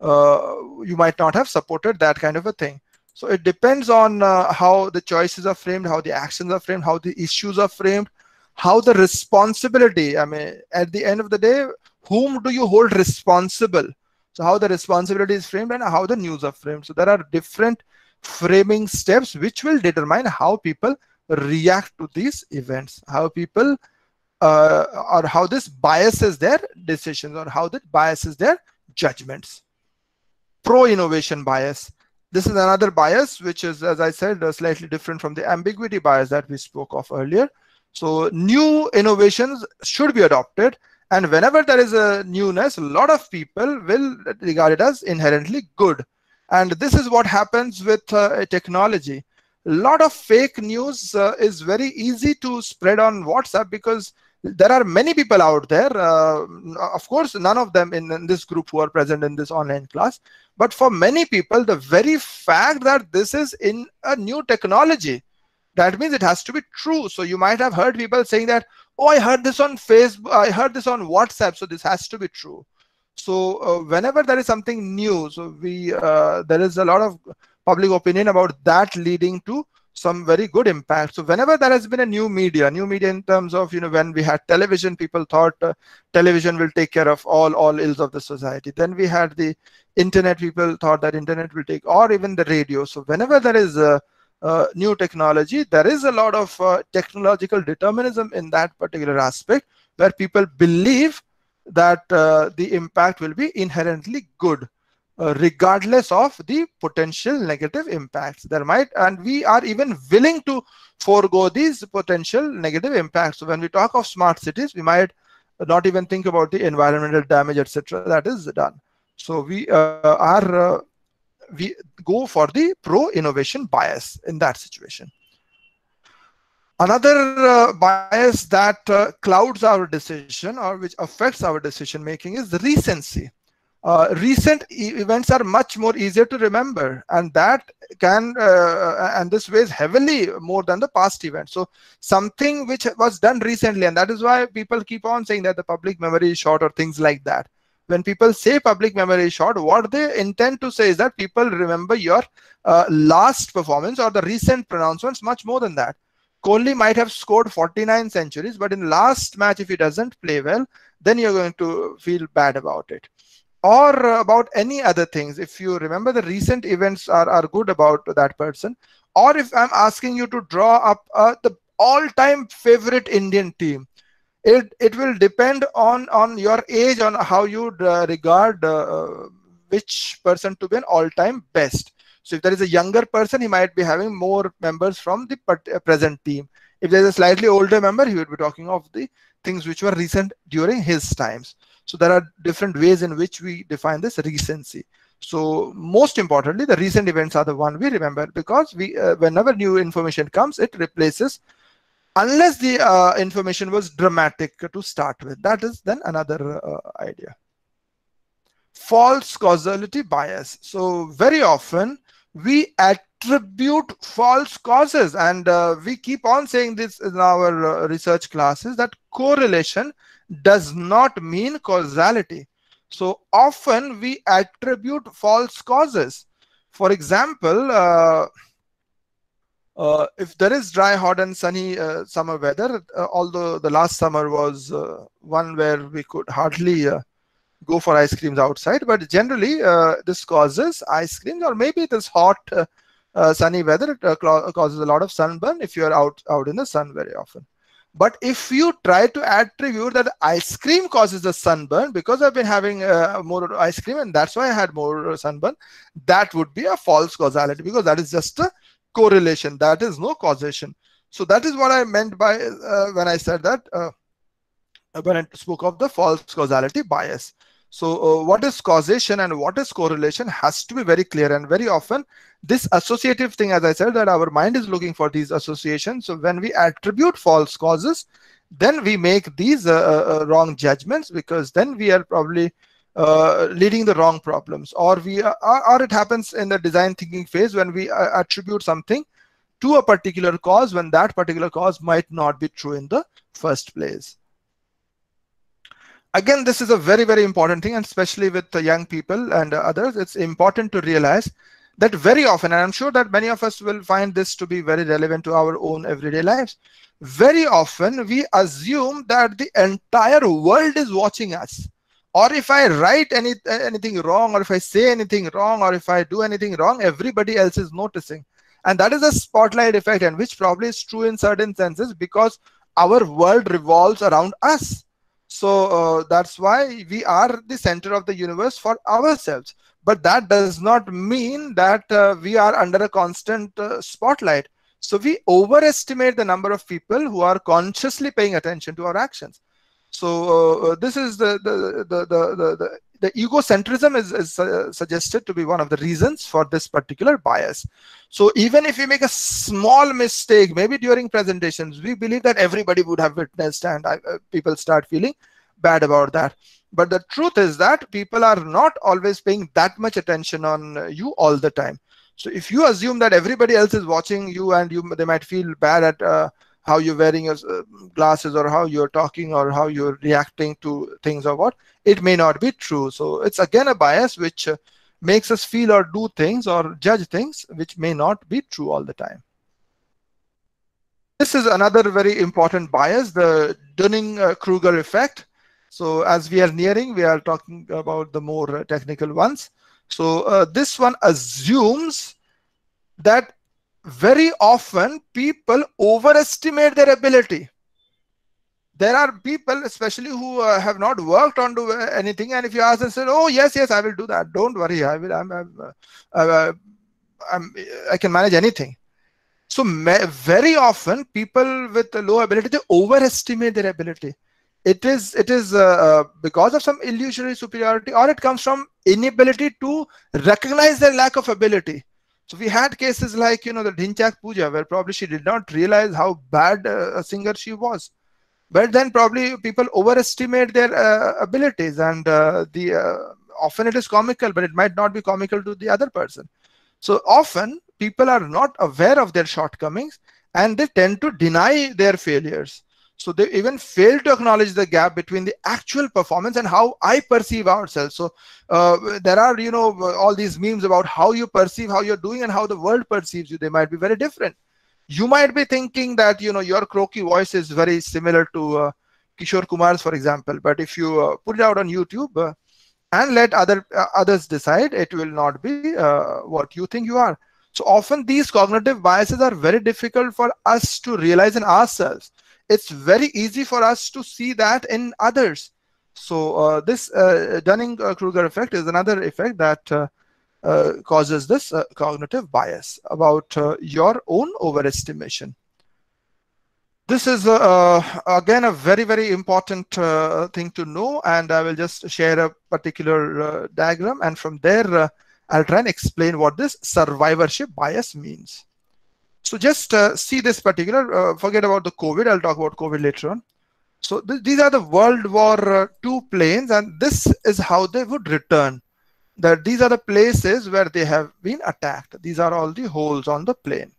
uh, you might not have supported that kind of a thing. So it depends on uh, how the choices are framed, how the actions are framed, how the issues are framed, how the responsibility, I mean, at the end of the day, whom do you hold responsible? So how the responsibility is framed and how the news are framed. So there are different framing steps which will determine how people react to these events, how people uh, or how this biases their decisions or how that biases their judgments. Pro-innovation bias. This is another bias which is, as I said, slightly different from the ambiguity bias that we spoke of earlier. So new innovations should be adopted, and whenever there is a newness, a lot of people will regard it as inherently good. And this is what happens with uh, technology. A lot of fake news uh, is very easy to spread on WhatsApp because there are many people out there. Uh, of course, none of them in, in this group who are present in this online class. But for many people, the very fact that this is in a new technology, that means it has to be true. So you might have heard people saying that, oh, I heard this on Facebook, I heard this on WhatsApp, so this has to be true. So uh, whenever there is something new, so we uh, there is a lot of public opinion about that leading to some very good impact. So whenever there has been a new media, new media in terms of, you know, when we had television, people thought uh, television will take care of all, all ills of the society. Then we had the internet, people thought that internet will take, or even the radio. So whenever there is a Uh, new technology, there is a lot of uh, technological determinism in that particular aspect, where people believe that uh, the impact will be inherently good, uh, regardless of the potential negative impacts there might, and we are even willing to forego these potential negative impacts. So when we talk of smart cities, we might not even think about the environmental damage, et cetera, that is done. So we uh, are uh, we go for the pro-innovation bias in that situation. Another uh, bias that uh, clouds our decision or which affects our decision making is recency. Uh, recent e events are much more easier to remember, and that can uh, and this weighs heavily more than the past event. So something which was done recently, and that is why people keep on saying that the public memory is short or things like that. When people say public memory is short, what they intend to say is that people remember your uh, last performance or the recent pronouncements much more than that. Kohli might have scored forty-nine centuries, but in last match, if he doesn't play well, then you're going to feel bad about it. Or about any other things. If you remember, the recent events are, are good about that person. Or if I'm asking you to draw up uh, the all-time favorite Indian team, It, it will depend on, on your age, on how you uh, regard uh, which person to be an all-time best. So if there is a younger person, he might be having more members from the present team. If there is a slightly older member, he would be talking of the things which were recent during his times. So there are different ways in which we define this recency. So most importantly, the recent events are the one we remember, because we, uh, whenever new information comes, it replaces, unless the uh, information was dramatic to start with. That is then another uh, idea. False causality bias. So very often we attribute false causes, and uh, we keep on saying this in our uh, research classes, that correlation does not mean causality. So often we attribute false causes. For example, uh, Uh, if there is dry, hot and sunny uh, summer weather, uh, although the last summer was uh, one where we could hardly uh, go for ice creams outside, but generally uh, this causes ice creams, or maybe this hot uh, uh, sunny weather uh, causes a lot of sunburn if you are out, out in the sun very often. But if you try to attribute that ice cream causes the sunburn, because I've been having uh, more ice cream and that's why I had more sunburn, that would be a false causality, because that is just a correlation, that is no causation. So that is what I meant by uh, when I said that uh, when I spoke of the false causality bias. So uh, what is causation and what is correlation has to be very clear, and very often this associative thing, as I said, that our mind is looking for these associations. So when we attribute false causes, then we make these uh, uh, wrong judgments, because then we are probably Uh, leading the wrong problems, or we are, or it happens in the design thinking phase when we uh, attribute something to a particular cause when that particular cause might not be true in the first place. Again, this is a very, very important thing, and especially with the young people and others, it's important to realize that very often, and I'm sure that many of us will find this to be very relevant to our own everyday lives, very often we assume that the entire world is watching us. Or if I write any, anything wrong, or if I say anything wrong, or if I do anything wrong, everybody else is noticing. And that is a spotlight effect, and which probably is true in certain senses because our world revolves around us. So uh, that's why we are the center of the universe for ourselves. But that does not mean that uh, we are under a constant uh, spotlight. So we overestimate the number of people who are consciously paying attention to our actions. So uh, this is the the the the the, the egocentrism is, is uh, suggested to be one of the reasons for this particular bias. So even if we make a small mistake, maybe during presentations, we believe that everybody would have witnessed, and uh, people start feeling bad about that. But the truth is that people are not always paying that much attention on you all the time. So if you assume that everybody else is watching you, and you they might feel bad at uh, how you're wearing your glasses, or how you're talking, or how you're reacting to things, or what, it may not be true. So it's again a bias which makes us feel or do things or judge things which may not be true all the time. This is another very important bias, the Dunning-Kruger effect. So as we are nearing, we are talking about the more technical ones. So uh, this one assumes that very often people overestimate their ability. There are people, especially who uh, have not worked on to anything, and if you ask them, say, "Oh yes, yes, I will do that. Don't worry, I will. I'm, I'm, uh, I'm I can manage anything." So very often, people with a low ability, they overestimate their ability. It is it is uh, because of some illusory superiority, or it comes from inability to recognize their lack of ability. So we had cases like, you know, the Dhinchak Puja, where probably she did not realize how bad uh, a singer she was. But then probably people overestimate their uh, abilities, and uh, the uh, often it is comical, but it might not be comical to the other person. So often people are not aware of their shortcomings, and they tend to deny their failures. So they even fail to acknowledge the gap between the actual performance and how I perceive ourselves. So uh, there are, you know, all these memes about how you perceive, how you're doing, and how the world perceives you. They might be very different. You might be thinking that, you know, your croaky voice is very similar to uh, Kishore Kumar's, for example. But if you uh, put it out on YouTube uh, and let other uh, others decide, it will not be uh, what you think you are. So often these cognitive biases are very difficult for us to realize in ourselves. It's very easy for us to see that in others. So uh, this uh, Dunning-Kruger effect is another effect that uh, uh, causes this uh, cognitive bias about uh, your own overestimation. This is, uh, again, a very, very important uh, thing to know. And I will just share a particular uh, diagram. And from there, uh, I'll try and explain what this survivorship bias means. So just uh, see this particular, uh, forget about the COVID, I'll talk about COVID later on. So th these are the World War Two planes, and this is how they would return. That these are the places where they have been attacked. These are all the holes on the plane.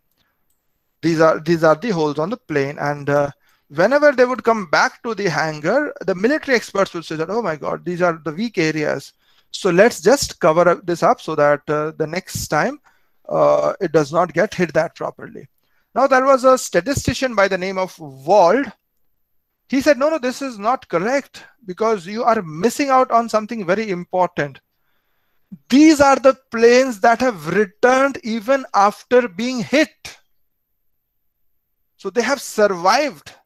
These are, these are the holes on the plane. And uh, whenever they would come back to the hangar, the military experts would say that, oh my God, these are the weak areas. So let's just cover up this up so that uh, the next time, Uh, it does not get hit that properly. Now, there was a statistician by the name of Wald. He said, no, no, this is not correct because you are missing out on something very important. These are the planes that have returned even after being hit. So they have survived.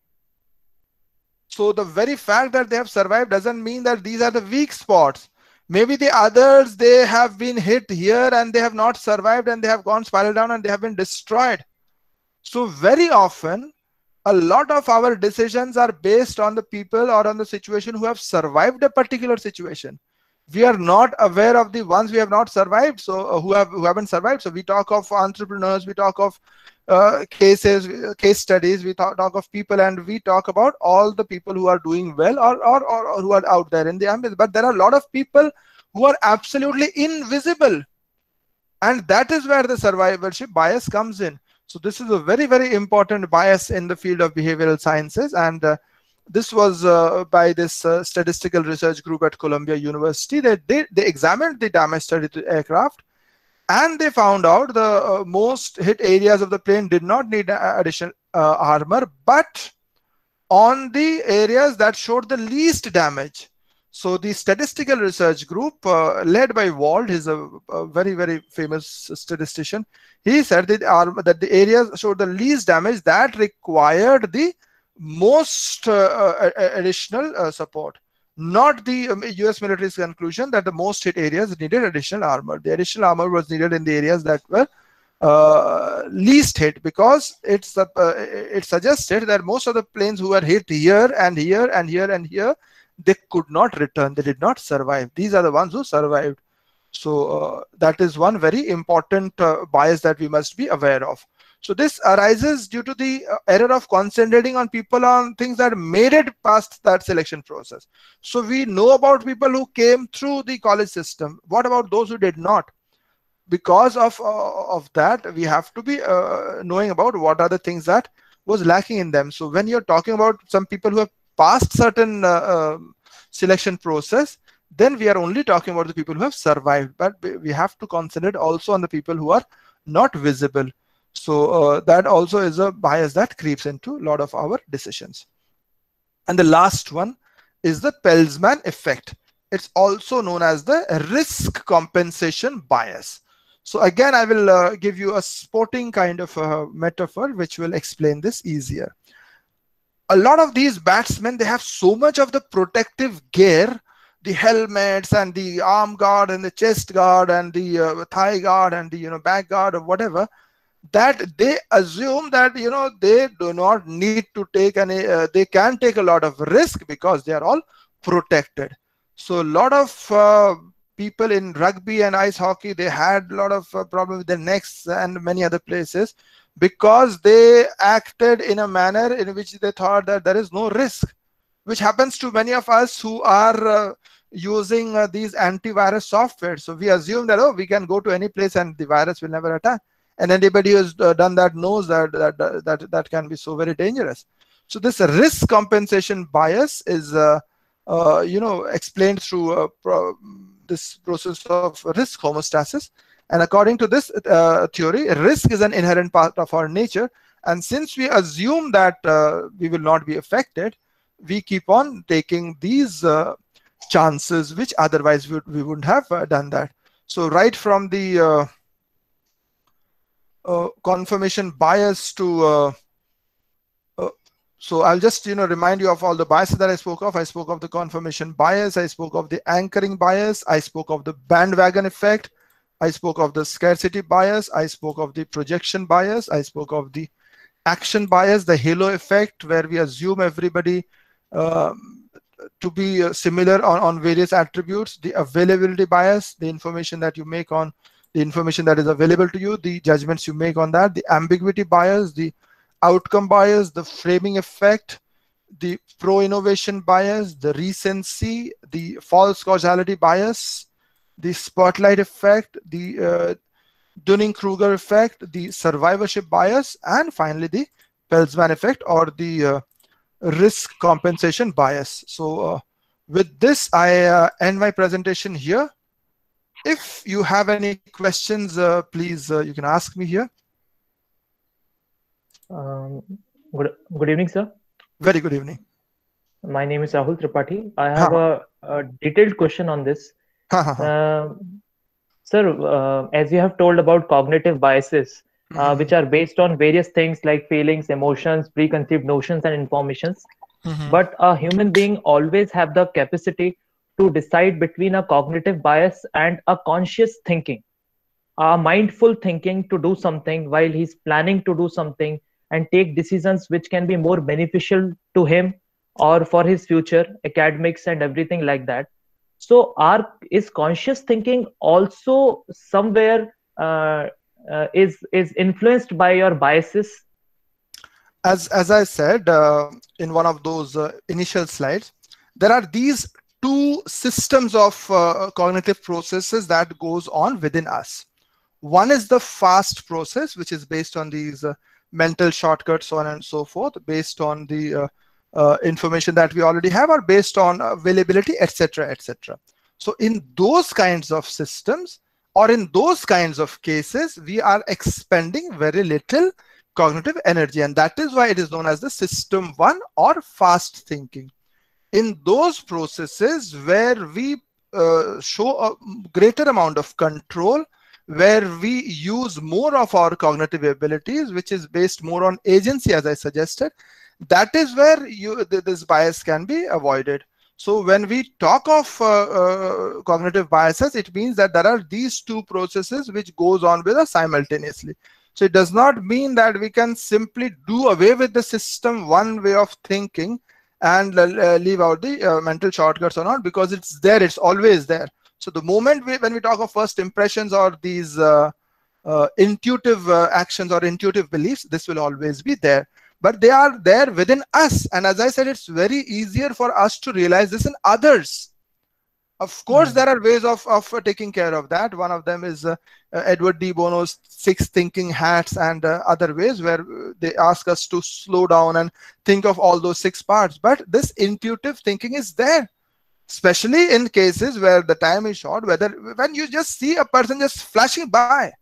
So the very fact that they have survived doesn't mean that these are the weak spots. Maybe the others, they have been hit here and they have not survived and they have gone spiral down and they have been destroyed. So very often, a lot of our decisions are based on the people or on the situation who have survived a particular situation. We are not aware of the ones we have not survived, so uh, who have who haven't survived. So we talk of entrepreneurs, we talk of uh, cases, case studies, we talk, talk of people, and we talk about all the people who are doing well or, or, or, or who are out there in the ambulance. But there are a lot of people who are absolutely invisible. And that is where the survivorship bias comes in. So this is a very, very important bias in the field of behavioral sciences. And uh, this was uh, by this uh, statistical research group at Columbia University. They, they, they examined the damage studied to aircraft, and they found out the uh, most hit areas of the plane did not need additional uh, armor, but on the areas that showed the least damage. So the statistical research group uh, led by Wald, he's a, a very, very famous statistician. He said that, uh, that the areas showed the least damage that required the most uh, uh, additional uh, support, not the um, U S military's conclusion that the most hit areas needed additional armor. The additional armor was needed in the areas that were uh, least hit, because it's uh, it suggested that most of the planes who were hit here and here and here and here, they could not return, they did not survive. These are the ones who survived. So uh, that is one very important uh, bias that we must be aware of. So this arises due to the uh, error of concentrating on people on things that made it past that selection process. So we know about people who came through the college system. What about those who did not? Because of, uh, of that, we have to be uh, knowing about what are the things that was lacking in them. So when you're talking about some people who have passed certain uh, uh, selection process, then we are only talking about the people who have survived. But we have to concentrate also on the people who are not visible. So uh, that also is a bias that creeps into a lot of our decisions. And the last one is the Pelzman effect. It's also known as the risk compensation bias. So again, I will uh, give you a sporting kind of a metaphor which will explain this easier. A lot of these batsmen, they have so much of the protective gear, the helmets and the arm guard and the chest guard and the uh, thigh guard and the you know back guard or whatever, that they assume that you know they do not need to take any uh, they can take a lot of risk because they are all protected. So a lot of uh, people in rugby and ice hockey, they had a lot of uh, problems with their necks and many other places, because they acted in a manner in which they thought that there is no risk, which happens to many of us who are uh, using uh, these antivirus software. So we assume that, oh, we can go to any place and the virus will never attack. And anybody who has done that knows that that, that that can be so very dangerous. So this risk compensation bias is, uh, uh, you know, explained through uh, pro this process of risk homeostasis. And according to this uh, theory, risk is an inherent part of our nature. And since we assume that uh, we will not be affected, we keep on taking these uh, chances, which otherwise we, we wouldn't have uh, done that. So right from the... Uh, Uh, confirmation bias to uh, uh, so I'll just you know remind you of all the biases that I spoke of. I spoke of the confirmation bias, I spoke of the anchoring bias, I spoke of the bandwagon effect, I spoke of the scarcity bias, I spoke of the projection bias, I spoke of the action bias, the halo effect, where we assume everybody um, to be uh, similar on, on various attributes, the availability bias, the information that you make on the information that is available to you, the judgments you make on that, the ambiguity bias, the outcome bias, the framing effect, the pro-innovation bias, the recency, the false causality bias, the spotlight effect, the uh, Dunning-Kruger effect, the survivorship bias, and finally the Pelzman effect or the uh, risk compensation bias. So uh, with this, I uh, end my presentation here. If you have any questions, uh, please, uh, you can ask me here. Um, good, good evening, sir. Very good evening. My name is Rahul Tripathi. I have a, a detailed question on this. uh, sir, uh, as you have told about cognitive biases, uh, mm-hmm. which are based on various things like feelings, emotions, preconceived notions and informations. Mm-hmm. But a human being always have the capacity to decide between a cognitive bias and a conscious thinking, a mindful thinking to do something while he's planning to do something and take decisions which can be more beneficial to him or for his future academics and everything like that. So are, is conscious thinking also somewhere uh, uh, is, is influenced by your biases? As, as I said uh, in one of those uh, initial slides, there are these two systems of uh, cognitive processes that goes on within us. One is the fast process, which is based on these uh, mental shortcuts, so on and so forth, based on the uh, uh, information that we already have, or based on availability, et cetera, et cetera. So in those kinds of systems, or in those kinds of cases, we are expending very little cognitive energy, and that is why it is known as the system one or fast thinking. In those processes where we uh, show a greater amount of control, where we use more of our cognitive abilities, which is based more on agency, as I suggested, that is where you, th this bias can be avoided. So when we talk of uh, uh, cognitive biases, it means that there are these two processes which goes on with us simultaneously. So it does not mean that we can simply do away with the system one way of thinking and uh, leave out the uh, mental shortcuts or not, because it's there, it's always there. So the moment we, when we talk of first impressions or these uh, uh, intuitive uh, actions or intuitive beliefs, this will always be there. But they are there within us. And as I said, it's very easier for us to realize this in others. Of course, mm. there are ways of, of uh, taking care of that. One of them is uh, uh, Edward de Bono's six thinking hats and uh, other ways where they ask us to slow down and think of all those six parts. But this intuitive thinking is there, especially in cases where the time is short, whether when you just see a person just flashing by,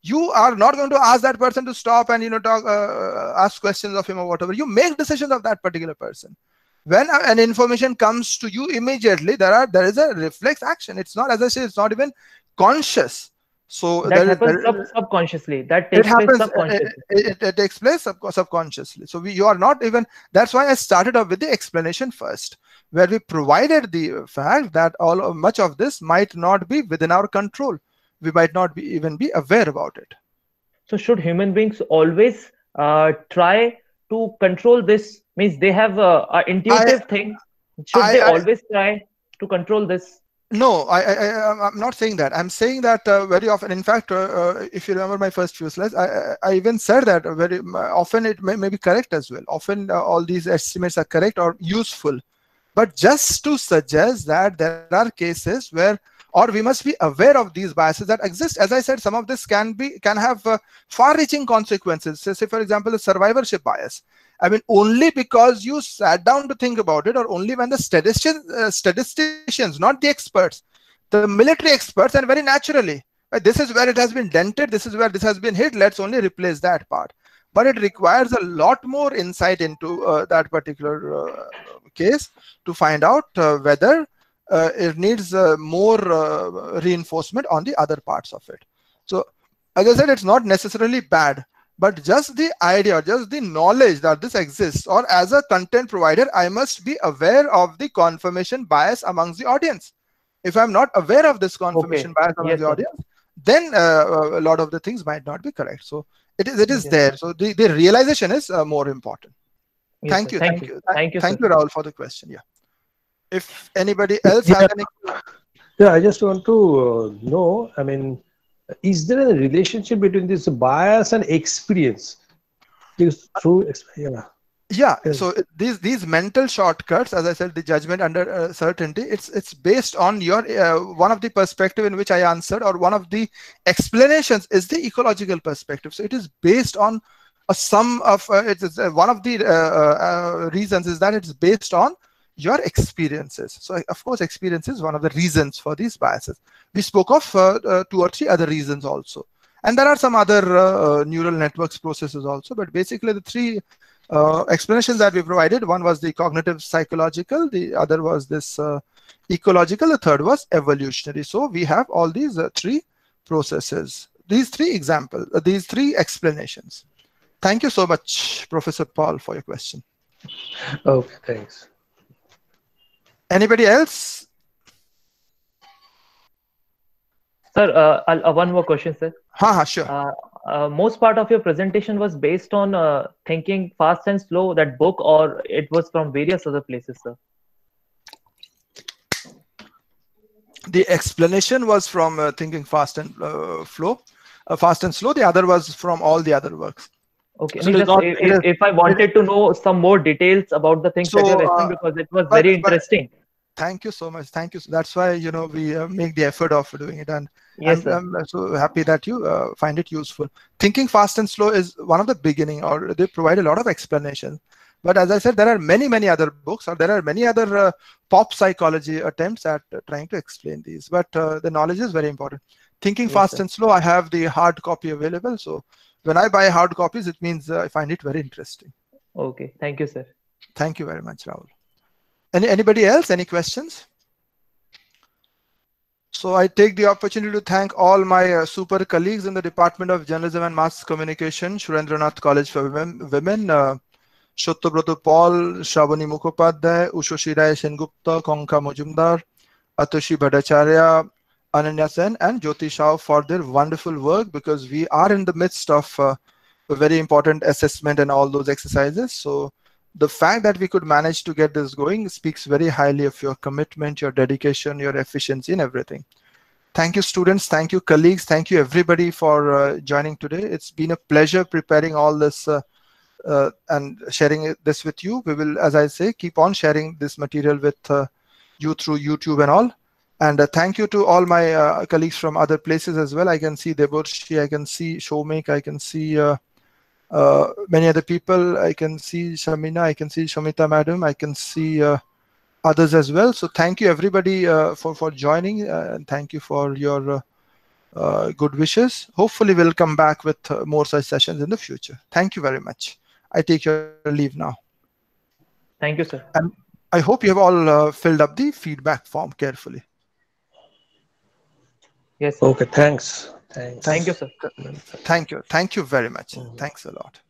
you are not going to ask that person to stop and, you know, talk, uh, ask questions of him or whatever. You make decisions of that particular person. When an information comes to you immediately, there are there is a reflex action. It's not, as I say, it's not even conscious. So that there happens is, there, sub subconsciously. That takes it happens, place subconsciously. It, it, it takes place sub subconsciously. So we, you are not even. That's why I started off with the explanation first, where we provided the fact that all of, much of this might not be within our control. We might not be even be aware about it. So should human beings always uh, try to control this? Means they have a, a intuitive I, thing. Should I, they I, always try to control this? No, I, I, I'm not saying that. I'm saying that uh, very often. In fact, uh, uh, if you remember my first few slides, I, I even said that very often it may, may be correct as well. Often uh, all these estimates are correct or useful. But just to suggest that there are cases where, or we must be aware of these biases that exist. As I said, some of this can be can have uh, far-reaching consequences. So, say, for example, the survivorship bias. I mean, only because you sat down to think about it, or only when the statisticians, uh, statisticians, not the experts, the military experts, and very naturally, right, this is where it has been dented, this is where this has been hit, let's only replace that part. But it requires a lot more insight into uh, that particular uh, case to find out uh, whether Uh, it needs uh, more uh, reinforcement on the other parts of it. So, as I said, it's not necessarily bad, but just the idea, just the knowledge that this exists, or as a content provider, I must be aware of the confirmation bias amongst the audience. If I'm not aware of this confirmation okay. bias among yes, the audience, then uh, a lot of the things might not be correct. So, it is, it is yes, there. So, the, the realization is uh, more important. Yes, thank, you, thank, thank you. you. Thank you. Thank you, Rahul, for the question. Yeah. If anybody else yeah. has any... Yeah, I just want to uh, know, I mean, is there a relationship between this bias and experience? Because through experience. Yeah, yeah. So these these mental shortcuts, as I said, the judgment under uh, certainty, it's it's based on your, uh, one of the perspective in which I answered, or one of the explanations is the ecological perspective. So it is based on a sum of, uh, it is, uh, one of the uh, uh, reasons is that it's based on your experiences. So of course, experience is one of the reasons for these biases. We spoke of uh, uh, two or three other reasons also. And there are some other uh, uh, neural networks processes also, but basically the three uh, explanations that we provided, one was the cognitive psychological, the other was this uh, ecological, the third was evolutionary. So we have all these uh, three processes, these three examples, uh, these three explanations. Thank you so much, Professor Paul, for your question. Okay, thanks. Anybody else? Sir, uh, I'll, uh, one more question, sir. Ha, ha, sure. Uh, uh, most part of your presentation was based on uh, Thinking Fast and Slow, that book, or it was from various other places, sir? The explanation was from uh, Thinking Fast and uh, Flow, uh, Fast and Slow. The other was from all the other works. Okay. So just, not, if, is, if I wanted to know some more details about the things so, that you're asking, because it was but, very interesting. Thank you so much. Thank you. That's why, you know, we uh, make the effort of doing it. And Yes, sir. I'm, I'm so happy that you uh, find it useful. Thinking Fast and Slow is one of the beginning, or they provide a lot of explanation. But as I said, there are many, many other books, or there are many other uh, pop psychology attempts at uh, trying to explain these. But uh, the knowledge is very important. Thinking yes, Fast sir. and Slow, I have the hard copy available. So when I buy hard copies, it means uh, I find it very interesting. Okay. Thank you, sir. Thank you very much, Rahul. Any, anybody else? Any questions? So I take the opportunity to thank all my uh, super colleagues in the Department of Journalism and Mass Communication, Surendranath College for Women, women uh, Shottabrata Paul, Shabani Mukhopadhyay, Ushoshi Rai Sen Gupta, Konka Mojumdar, Atoshi Bhattacharya, Ananya Sen, and Jyoti Shao for their wonderful work, because we are in the midst of uh, a very important assessment and all those exercises. So the fact that we could manage to get this going speaks very highly of your commitment, your dedication, your efficiency in everything. Thank you, students. Thank you, colleagues. Thank you, everybody, for uh, joining today. It's been a pleasure preparing all this uh, uh, and sharing this with you. We will, as I say, keep on sharing this material with uh, you through YouTube and all. And uh, thank you to all my uh, colleagues from other places as well. I can see Deboshi, I can see Shomik, I can see... Uh, Uh, many other people. I can see Shamina, I can see Shomita Madam, I can see uh, others as well. So thank you everybody uh, for, for joining uh, and thank you for your uh, uh, good wishes. Hopefully we'll come back with uh, more such sessions in the future. Thank you very much. I take your leave now. Thank you, sir. And I hope you have all uh, filled up the feedback form carefully. Yes, sir. Okay, thanks. Thanks. Thank you, sir. Thank you. Thank you very much. Mm-hmm. Thanks a lot.